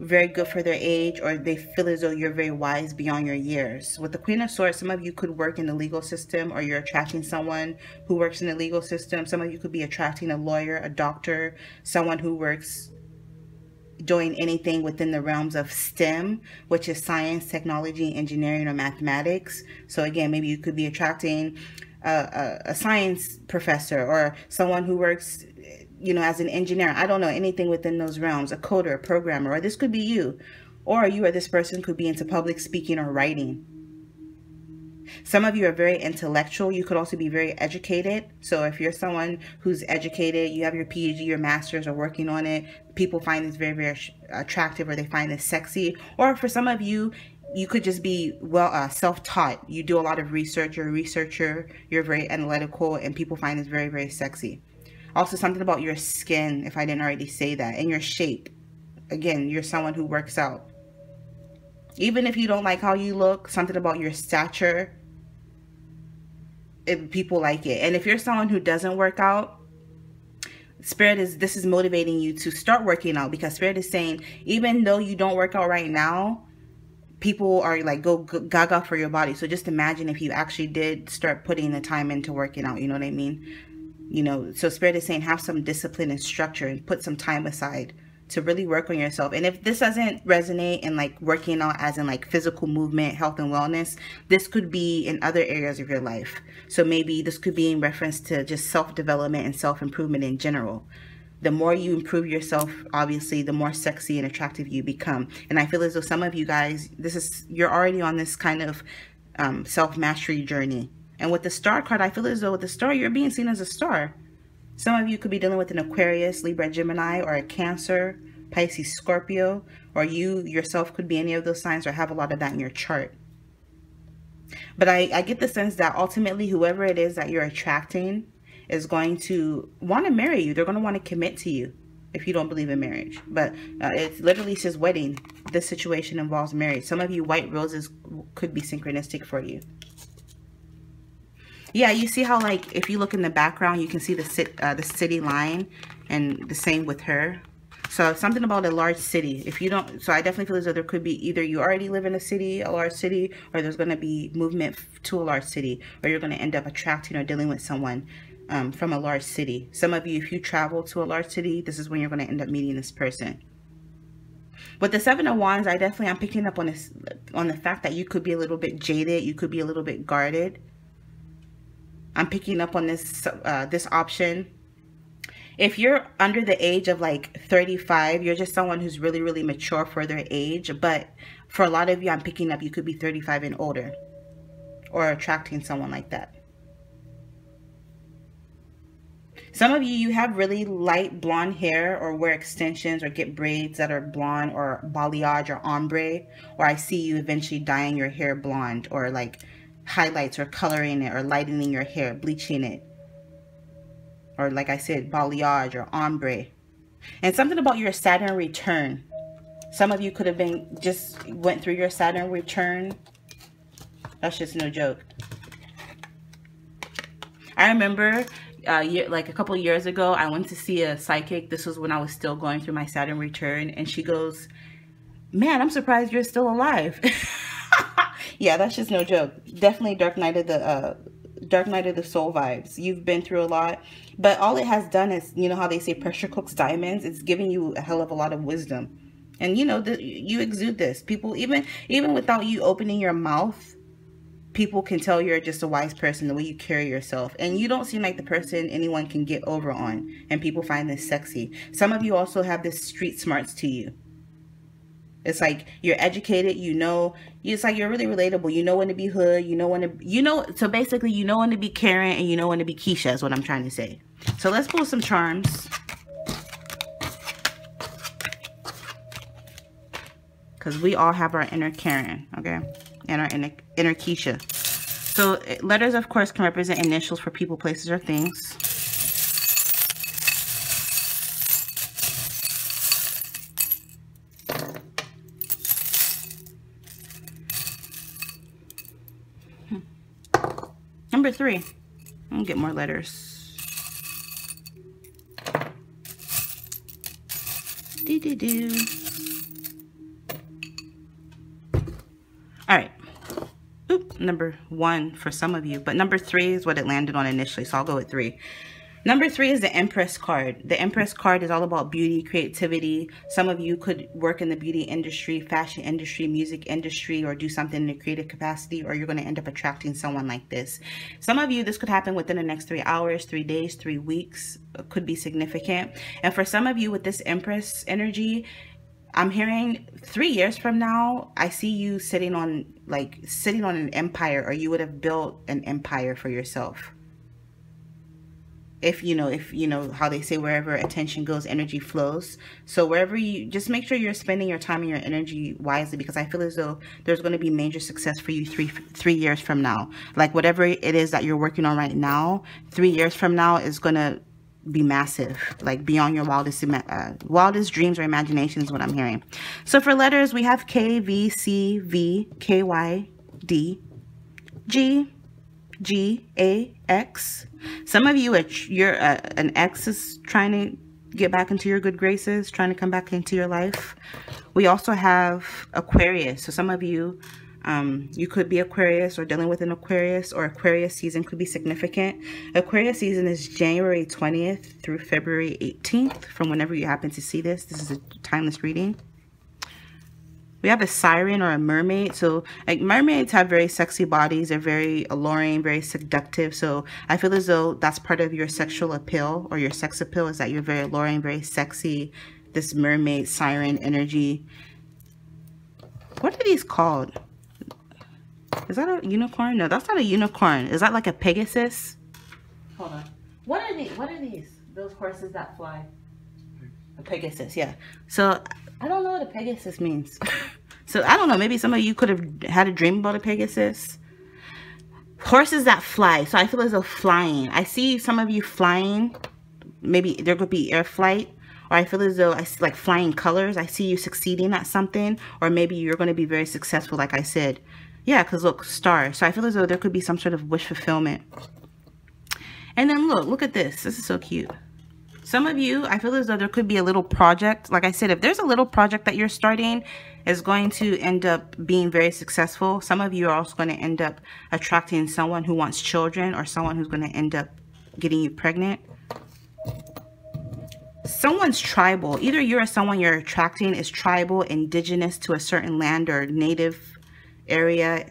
very good for their age, or they feel as though you're very wise beyond your years. With the Queen of Swords, some of you could work in the legal system, or you're attracting someone who works in the legal system. Some of you could be attracting a lawyer, a doctor, someone who works doing anything within the realms of STEM, which is science, technology, engineering, or mathematics. So again, maybe you could be attracting a science professor, or someone who works, you know, as an engineer. I don't know, anything within those realms, a coder, a programmer, or this could be you, or you or this person could be into public speaking or writing. Some of you are very intellectual. You could also be very educated. So if you're someone who's educated, you have your PhD, your master's, or working on it, people find this very, very attractive, or they find this sexy. Or for some of you, you could just be, well, self-taught. You do a lot of research, you're a researcher, you're very analytical, and people find this very, very sexy. Also, something about your skin, if I didn't already say that, and your shape. Again, you're someone who works out. Even if you don't like how you look, something about your stature, if people like it. And if you're someone who doesn't work out, Spirit is, this is motivating you to start working out, because Spirit is saying, even though you don't work out right now, people are like, go gaga for your body. So just imagine if you actually did start putting the time into working out, you know what I mean? You know, so Spirit is saying, have some discipline and structure and put some time aside to really work on yourself. And if this doesn't resonate in like working out as in like physical movement, health and wellness, this could be in other areas of your life. So maybe this could be in reference to just self-development and self-improvement in general. The more you improve yourself, obviously, the more sexy and attractive you become. And I feel as though some of you guys, this is, you're already on this kind of self-mastery journey. And with the Star card, I feel as though with the Star, you're being seen as a star. Some of you could be dealing with an Aquarius, Libra, Gemini, or a Cancer, Pisces, Scorpio, or you yourself could be any of those signs or have a lot of that in your chart. But I get the sense that ultimately whoever it is that you're attracting is going to want to marry you. They're going to want to commit to you if you don't believe in marriage. But it literally says wedding. This situation involves marriage. Some of you white roses could be synchronistic for you. Yeah, you see how like if you look in the background, you can see the city line, and the same with her. So something about a large city. If you don't, so I definitely feel as though there could be either you already live in a city, a large city, or there's going to be movement to a large city, or you're going to end up attracting or dealing with someone from a large city. Some of you, if you travel to a large city, this is when you're going to end up meeting this person. With the Seven of Wands, I definitely am picking up on this, on the fact that you could be a little bit jaded, you could be a little bit guarded. I'm picking up on this this option. If you're under the age of like 35, you're just someone who's really, really mature for their age. But for a lot of you, I'm picking up you could be 35 and older or attracting someone like that. Some of you, you have really light blonde hair or wear extensions or get braids that are blonde or balayage or ombre. Or I see you eventually dyeing your hair blonde or like highlights or coloring it or lightening your hair, bleaching it, or like I said, balayage or ombre. And something about your Saturn return, some of you could have been just went through your Saturn return. That's just no joke. I remember like a couple years ago, I went to see a psychic. This was when I was still going through my Saturn return, and she goes, man, I'm surprised you're still alive. Yeah, that's just no joke. Definitely Dark Night of the Soul vibes. You've been through a lot, but all it has done is, you know how they say pressure cooks diamonds? It's giving you a hell of a lot of wisdom. And you know, you exude this. People, even without you opening your mouth, people can tell you're just a wise person, the way you carry yourself. And you don't seem like the person anyone can get over on. And people find this sexy. Some of you also have this street smarts to you. It's like you're educated, you know, it's like you're really relatable. You know when to be hood, you know when to, you know, so basically you know when to be Karen and you know when to be Keisha is what I'm trying to say. So let's pull some charms. Because we all have our inner Karen, okay? And our inner Keisha. So letters, of course, can represent initials for people, places, or things. Number 3. I'll get more letters. All right. Oop, number 1 for some of you, but number 3 is what it landed on initially, so I'll go with 3. Number 3 is the Empress card. The Empress card is all about beauty, creativity. Some of you could work in the beauty industry, fashion industry, music industry, or do something in a creative capacity, or you're going to end up attracting someone like this. Some of you, this could happen within the next 3 hours, 3 days, 3 weeks. It could be significant. And for some of you with this Empress energy, I'm hearing 3 years from now, I see you sitting on an empire, or you would have built an empire for yourself. If you know how they say, wherever attention goes, energy flows. So wherever you, just make sure you're spending your time and your energy wisely, because I feel as though there's going to be major success for you three years from now. Like whatever it is that you're working on right now, 3 years from now is going to be massive, like beyond your wildest dreams or imaginations, what I'm hearing. So for letters, we have K, V, C, V, K, Y, D, G, G, A, X. Some of you, an X is trying to get back into your good graces, trying to come back into your life. We also have Aquarius. So some of you, you could be Aquarius or dealing with an Aquarius, or Aquarius season could be significant. Aquarius season is January 20th through February 18th, from whenever you happen to see this. This is a timeless reading. We have a siren or a mermaid. So like mermaids have very sexy bodies. They're very alluring, very seductive. So I feel as though that's part of your sexual appeal, or your sex appeal, is that you're very alluring, very sexy, this mermaid siren energy. What are these called? Is that a unicorn? No, that's not a unicorn. Is that like a Pegasus? Hold on. What are these? Those horses that fly? A Pegasus, yeah. So I don't know what a Pegasus means. So I don't know. Maybe some of you could have had a dream about a Pegasus. Horses that fly. So I feel as though flying. I see some of you flying. Maybe there could be air flight. Or I feel as though I see like flying colors. I see you succeeding at something. Or maybe you're going to be very successful, like I said. Yeah, because look, star. So I feel as though there could be some sort of wish fulfillment. And then look at this. This is so cute. Some of you, I feel as though there could be a little project. Like I said, if there's a little project that you're starting, it's going to end up being very successful. Some of you are also going to end up attracting someone who wants children, or someone who's going to end up getting you pregnant. Someone's tribal. Either you or someone you're attracting is tribal, indigenous to a certain land or native area.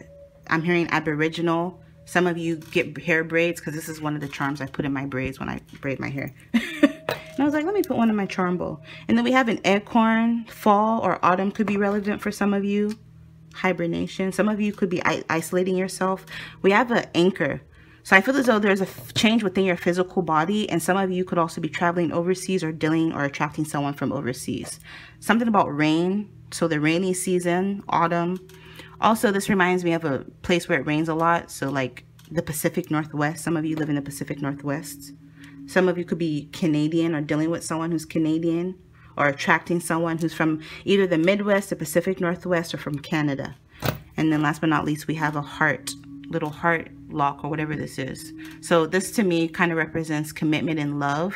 I'm hearing Aboriginal. Some of you get hair braids, because this is one of the charms I put in my braids when I braid my hair. And I was like, let me put one in my charm bowl. And then we have an acorn. Fall or autumn could be relevant for some of you. Hibernation. Some of you could be isolating yourself. We have an anchor. So I feel as though there's a change within your physical body, and some of you could also be traveling overseas, or dealing or attracting someone from overseas. Something about rain. So the rainy season, autumn. Also, this reminds me of a place where it rains a lot. So like the Pacific Northwest. Some of you live in the Pacific Northwest. Some of you could be Canadian, or dealing with someone who's Canadian, or attracting someone who's from either the Midwest, the Pacific Northwest, or from Canada. And then last but not least, we have a heart, little heart lock, or whatever this is. So this to me kind of represents commitment and love.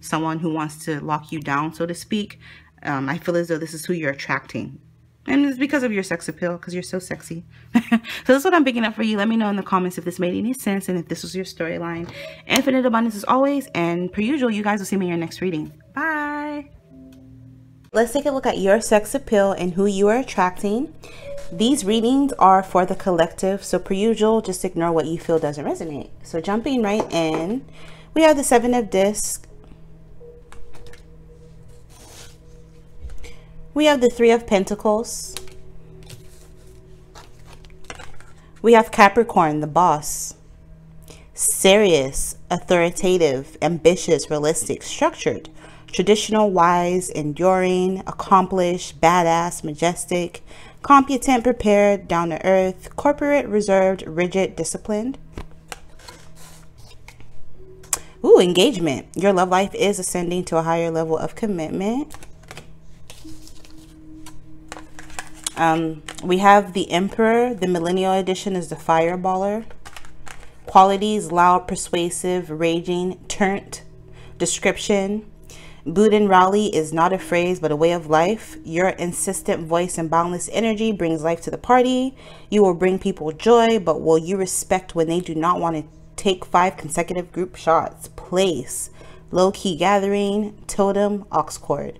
Someone who wants to lock you down, so to speak. I feel as though this is who you're attracting. And it's because of your sex appeal, because you're so sexy. So that's what I'm picking up for you. Let me know in the comments if this made any sense, and if this was your storyline. Infinite abundance as always. And per usual, you guys will see me in your next reading. Bye. Let's take a look at your sex appeal and who you are attracting. These readings are for the collective. So per usual, just ignore what you feel doesn't resonate. So jumping right in, we have the Seven of Discs. We have the Three of Pentacles. We have Capricorn, the boss. Serious, authoritative, ambitious, realistic, structured, traditional, wise, enduring, accomplished, badass, majestic, competent, prepared, down to earth, corporate, reserved, rigid, disciplined. Ooh, engagement. Your love life is ascending to a higher level of commitment. We have the Emperor. The millennial edition is the fireballer. Qualities: loud, persuasive, raging, turnt. Description: Budin Raleigh is not a phrase but a way of life. Your insistent voice and boundless energy brings life to the party. You will bring people joy, but will you respect when they do not want to take 5 consecutive group shots? Place: low-key gathering. Totem: ox cord.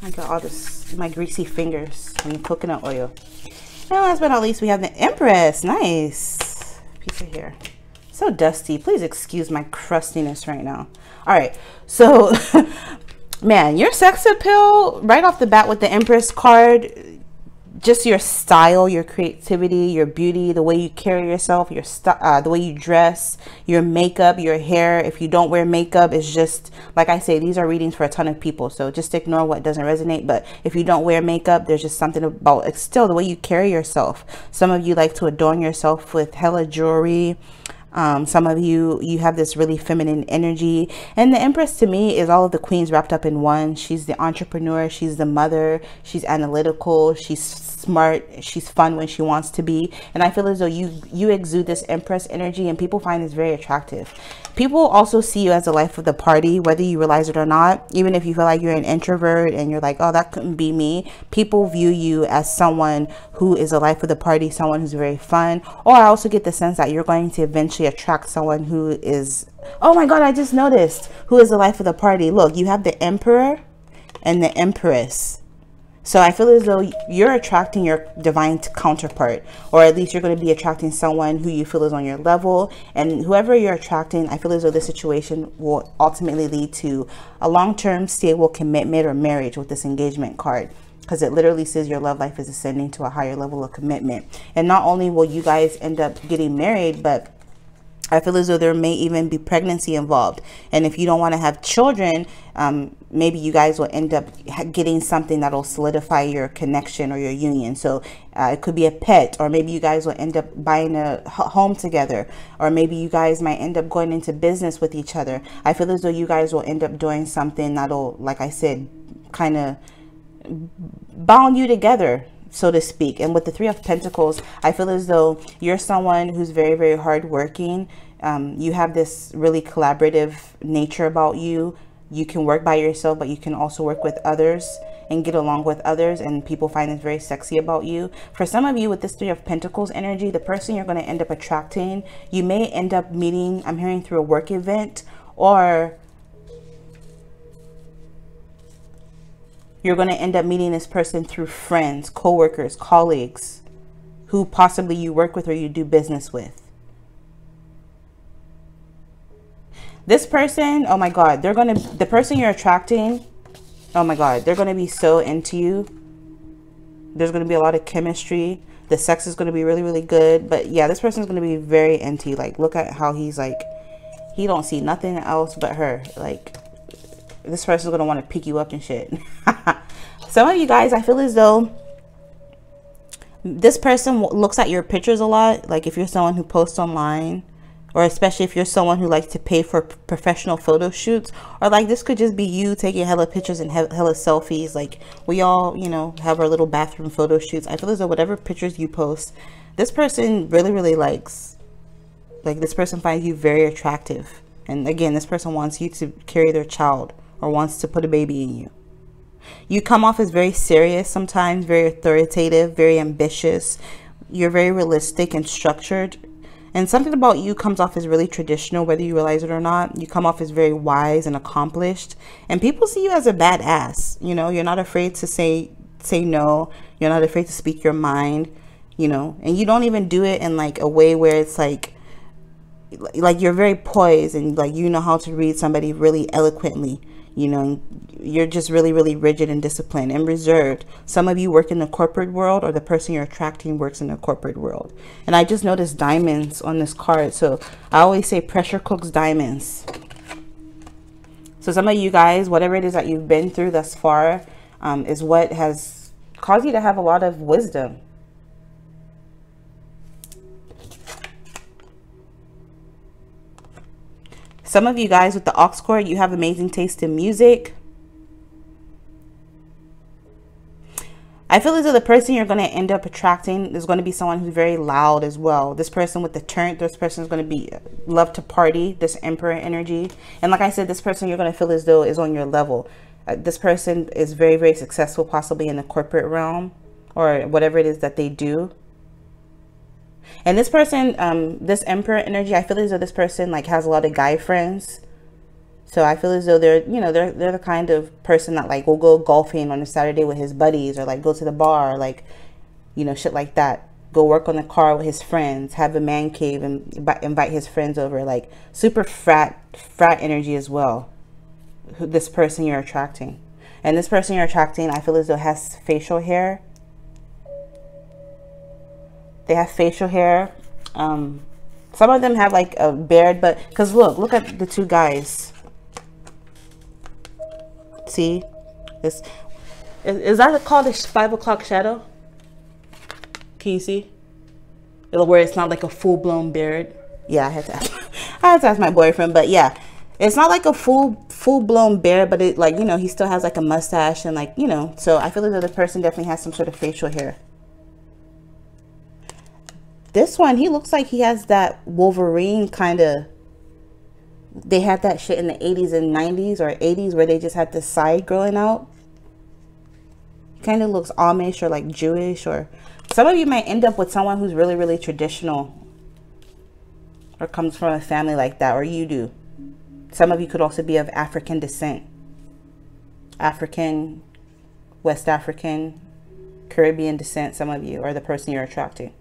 I got all this, my greasy fingers, and coconut oil. And last but not least, we have the Empress. Nice piece of hair. So dusty. Please excuse my crustiness right now. All right. So, man, your sex appeal right off the bat with the Empress card, just your style, your creativity, your beauty, the way you carry yourself, your the way you dress, your makeup, your hair. If you don't wear makeup, it's just, like I say, these are readings for a ton of people. So just ignore what doesn't resonate. But if you don't wear makeup, there's just something about it's still the way you carry yourself. Some of you like to adorn yourself with hella jewelry, Some of you have this really feminine energy, and the Empress to me is all of the queens wrapped up in one. She's the entrepreneur, she's the mother, she's analytical, she's smart, she's fun when she wants to be. And I feel as though you exude this Empress energy, and people find this very attractive. People also see you as the life of the party, whether you realize it or not. Even if you feel like you're an introvert and you're like, oh, that couldn't be me, people view you as someone who is the life of the party, someone who's very fun. Or I also get the sense that you're going to eventually attract someone who is, oh my god, I just noticed who is the life of the party. Look, you have the Emperor and the Empress. So I feel as though you're attracting your divine counterpart, or at least you're going to be attracting someone who you feel is on your level. And whoever you're attracting, I feel as though this situation will ultimately lead to a long-term stable commitment or marriage with this engagement card, because it literally says your love life is ascending to a higher level of commitment. And not only will you guys end up getting married, but I feel as though there may even be pregnancy involved. And if you don't want to have children, maybe you guys will end up getting something that'll solidify your connection or your union. So it could be a pet, or maybe you guys will end up buying a home together, or maybe you guys might end up going into business with each other. I feel as though you guys will end up doing something that'll, like I said, kind of bound you together, so to speak. And with the Three of Pentacles, I feel as though you're someone who's very, very hardworking. You have this really collaborative nature about you. You can work by yourself, but you can also work with others and get along with others, and people find it very sexy about you. For some of you with this Three of Pentacles energy, the person you're going to end up attracting, you may end up meeting, I'm hearing, through a work event, or you're going to end up meeting this person through friends, coworkers, colleagues who possibly you work with or you do business with. This person, oh my god, they're going to, the person you're attracting, oh my god, they're going to be so into you. There's going to be a lot of chemistry. The sex is going to be really, really good. But yeah, this person's going to be very into you. Like, look at how he's like, he don't see nothing else but her. Like, this person's gonna want to pick you up and shit. Some of you guys, I feel as though this person looks at your pictures a lot. Like, if you're someone who posts online, or especially if you're someone who likes to pay for professional photo shoots, or like this could just be you taking hella pictures and hella selfies. Like, we all, you know, have our little bathroom photo shoots. I feel as though whatever pictures you post, this person really, really likes. Like, this person finds you very attractive. And again, this person wants you to carry their child, or wants to put a baby in you. You come off as very serious sometimes, very authoritative, very ambitious. You're very realistic and structured. And something about you comes off as really traditional, whether you realize it or not. You come off as very wise and accomplished. And people see you as a badass. You know, you're not afraid to say no. You're not afraid to speak your mind, you know. And you don't even do it in like a way where it's like you're very poised, and like, you know how to read somebody really eloquently, you know. You're just really, really rigid and disciplined and reserved. Some of you work in the corporate world, or the person you're attracting works in the corporate world. And I just noticed diamonds on this card, so I always say pressure cooks diamonds. So some of you guys, whatever it is that you've been through thus far is what has caused you to have a lot of wisdom. Some of you guys with the Ox cord, you have amazing taste in music. I feel as though the person you're going to end up attracting is going to be someone who's very loud as well. This person with the turnt, this person is going to be love to party, this Emperor energy. And like I said, this person you're going to feel as though is on your level. This person is very, very successful, possibly in the corporate realm or whatever it is that they do. And this person, this Emperor energy, I feel as though this person like has a lot of guy friends. So I feel as though they're, you know, they're the kind of person that like will go golfing on a Saturday with his buddies, or like go to the bar, or, like, you know, shit like that. Go work on the car with his friends, have a man cave, and invite his friends over. Like super frat energy as well. This person you're attracting, and this person you're attracting, I feel as though has facial hair. They have facial hair. Some of them have like a beard, but because look at the two guys. See, this is that called a 5 o'clock shadow? Can you see? Where it's not like a full blown beard. yeah, I had to ask my boyfriend, but yeah, it's not like a full-blown beard, but it, like, you know, he still has like a mustache and, like, you know, so I feel like the person definitely has some sort of facial hair. This one, he looks like he has that Wolverine kind of, they had that shit in the 80s and 90s or 80s where they just had the side growing out. Kind of looks Amish or like Jewish, or some of you might end up with someone who's really, really traditional or comes from a family like that, or you do. Some of you could also be of African descent, African, West African, Caribbean descent. Some of you are the person you're attracting.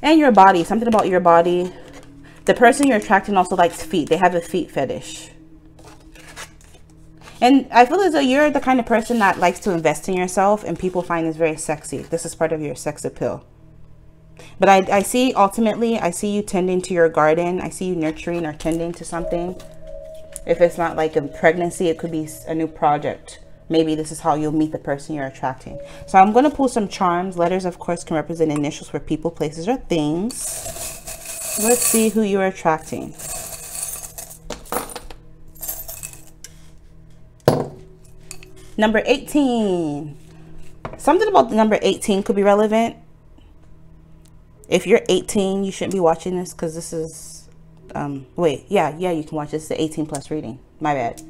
And your body, something about your body. The person you're attracting also likes feet. They have a feet fetish. And I feel as though you're the kind of person that likes to invest in yourself, and people find this very sexy. This is part of your sex appeal. But I see, ultimately, I see you tending to your garden. I see you nurturing or tending to something. If it's not like a pregnancy, it could be a new project. Maybe this is how you'll meet the person you're attracting. So I'm going to pull some charms. Letters, of course, can represent initials for people, places, or things. Let's see who you're attracting. Number 18. Something about the number 18 could be relevant. If you're 18, you shouldn't be watching this, because this is, wait, yeah, you can watch this. It's the 18 plus reading. My bad.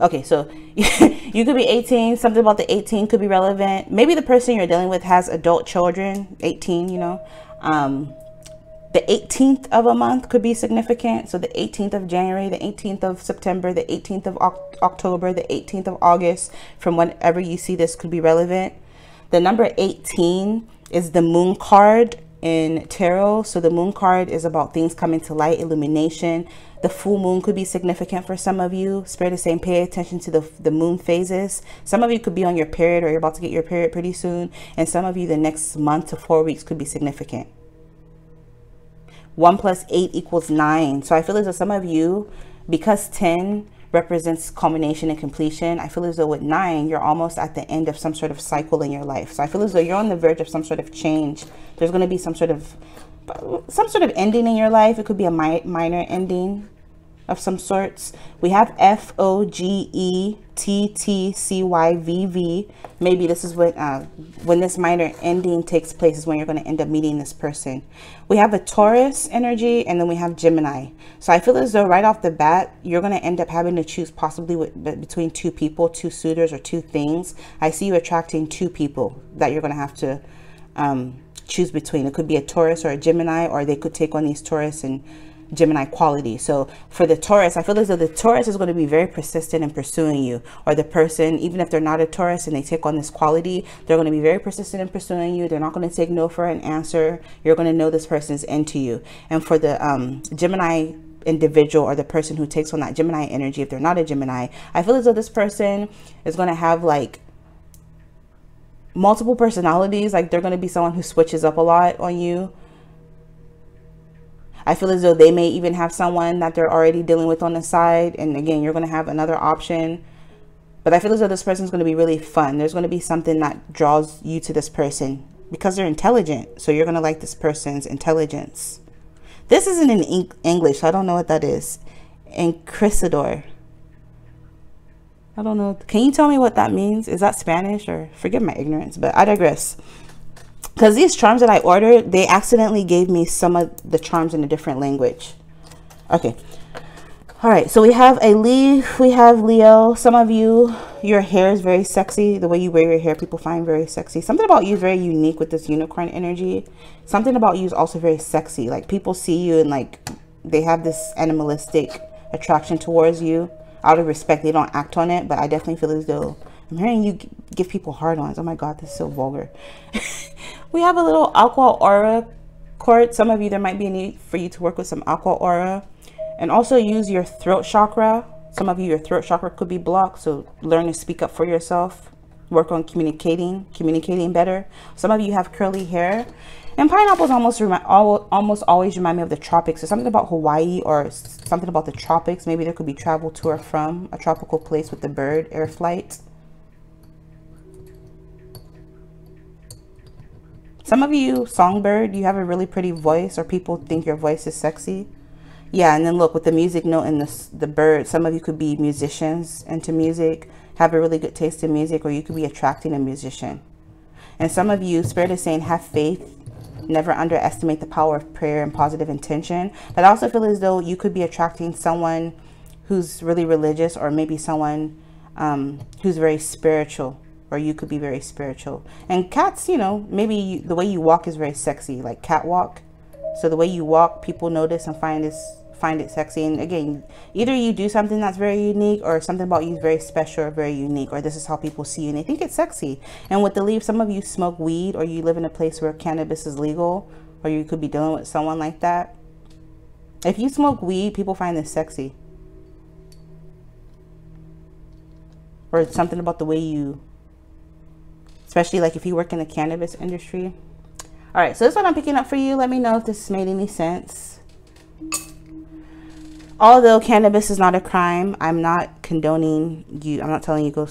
Okay, so you could be 18. Something about the 18 could be relevant. Maybe the person you're dealing with has adult children, 18, you know. The 18th of a month could be significant. So the 18th of January, the 18th of September, the 18th of October, the 18th of August, from whenever you see this, could be relevant. The number 18 is the moon card in tarot. So the moon card is about things coming to light, illumination. The full moon could be significant for some of you. Spirit is saying pay attention to the moon phases. Some of you could be on your period, or you're about to get your period pretty soon. And some of you, the next month to 4 weeks could be significant. 1 plus 8 equals 9. So I feel as though some of you, because 10 represents culmination and completion, I feel as though with 9, you're almost at the end of some sort of cycle in your life. So I feel as though you're on the verge of some sort of change. There's going to be some sort of ending in your life. It could be a minor ending of some sorts. We have F-O-G-E-T-T-C-Y-V-V. Maybe this is when this minor ending takes place is when you're going to end up meeting this person. We have a Taurus energy, and then we have Gemini. So I feel as though right off the bat, you're going to end up having to choose possibly between two people, two suitors, or two things. I see you attracting two people that you're going to have to choose between. It could be a Taurus or a Gemini, or they could take on these Taurus and Gemini quality. So for the Taurus, I feel as though the Taurus is going to be very persistent in pursuing you, or the person, even if they're not a Taurus and they take on this quality, they're going to be very persistent in pursuing you. They're not going to take no for an answer. You're going to know this person's into you. And for the Gemini individual, or the person who takes on that Gemini energy, if they're not a Gemini, I feel as though this person is going to have like multiple personalities. Like they're going to be someone who switches up a lot on you. I feel as though they may even have someone that they're already dealing with on the side. And again, you're going to have another option. But I feel as though this person's going to be really fun. There's going to be something that draws you to this person because they're intelligent. So you're going to like this person's intelligence. This isn't in English, so I don't know what that is. Inquisidor. I don't know. Can you tell me what that means? Is that Spanish? Or forgive my ignorance, but I digress. Because these charms that I ordered, they accidentally gave me some of the charms in a different language. Okay. All right. So we have a leaf. We have Leo. Some of you, your hair is very sexy. The way you wear your hair, people find very sexy. Something about you is very unique with this unicorn energy. Something about you is also very sexy. Like people see you and like they have this animalistic attraction towards you. Out of respect, they don't act on it. But I definitely feel as though I'm hearing you give people hard-ons. Oh my God, this is so vulgar. We have a little aqua aura cord. Some of you, there might be a need for you to work with some aqua aura, and also use your throat chakra. Some of you, your throat chakra could be blocked. So learn to speak up for yourself. Work on communicating better. Some of you have curly hair, and pineapples almost always remind me of the tropics. So something about Hawaii or something about the tropics. Maybe there could be travel to or from a tropical place with the bird, air flight. Some of you, songbird, you have a really pretty voice, or people think your voice is sexy. Yeah, and then look, with the music note and the bird, some of you could be musicians into music, have a really good taste in music, or you could be attracting a musician. And some of you, spirit is saying, have faith. Never underestimate the power of prayer and positive intention. But I also feel as though you could be attracting someone who's really religious, or maybe someone who's very spiritual, or you could be very spiritual. And cats, you know, maybe the way you walk is very sexy, like catwalk. So the way you walk, people notice and find it sexy. And again, either you do something that's very unique, or something about you is very special or very unique, or this is how people see you and they think it's sexy. And with the leaf, some of you smoke weed, or you live in a place where cannabis is legal, or you could be dealing with someone like that. If you smoke weed, people find this sexy, or something about the way you, especially like if you work in the cannabis industry. All right, so this is what I'm picking up for you. Let me know if this made any sense. Although cannabis is not a crime, I'm not condoning you. I'm not telling you go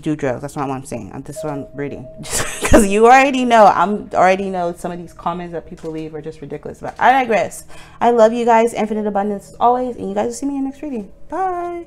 do drugs. That's not what I'm saying. This is what I'm reading. Just because you already know. I already know some of these comments that people leave are just ridiculous. But I digress. I love you guys. Infinite abundance as always. And you guys will see me in the next reading. Bye.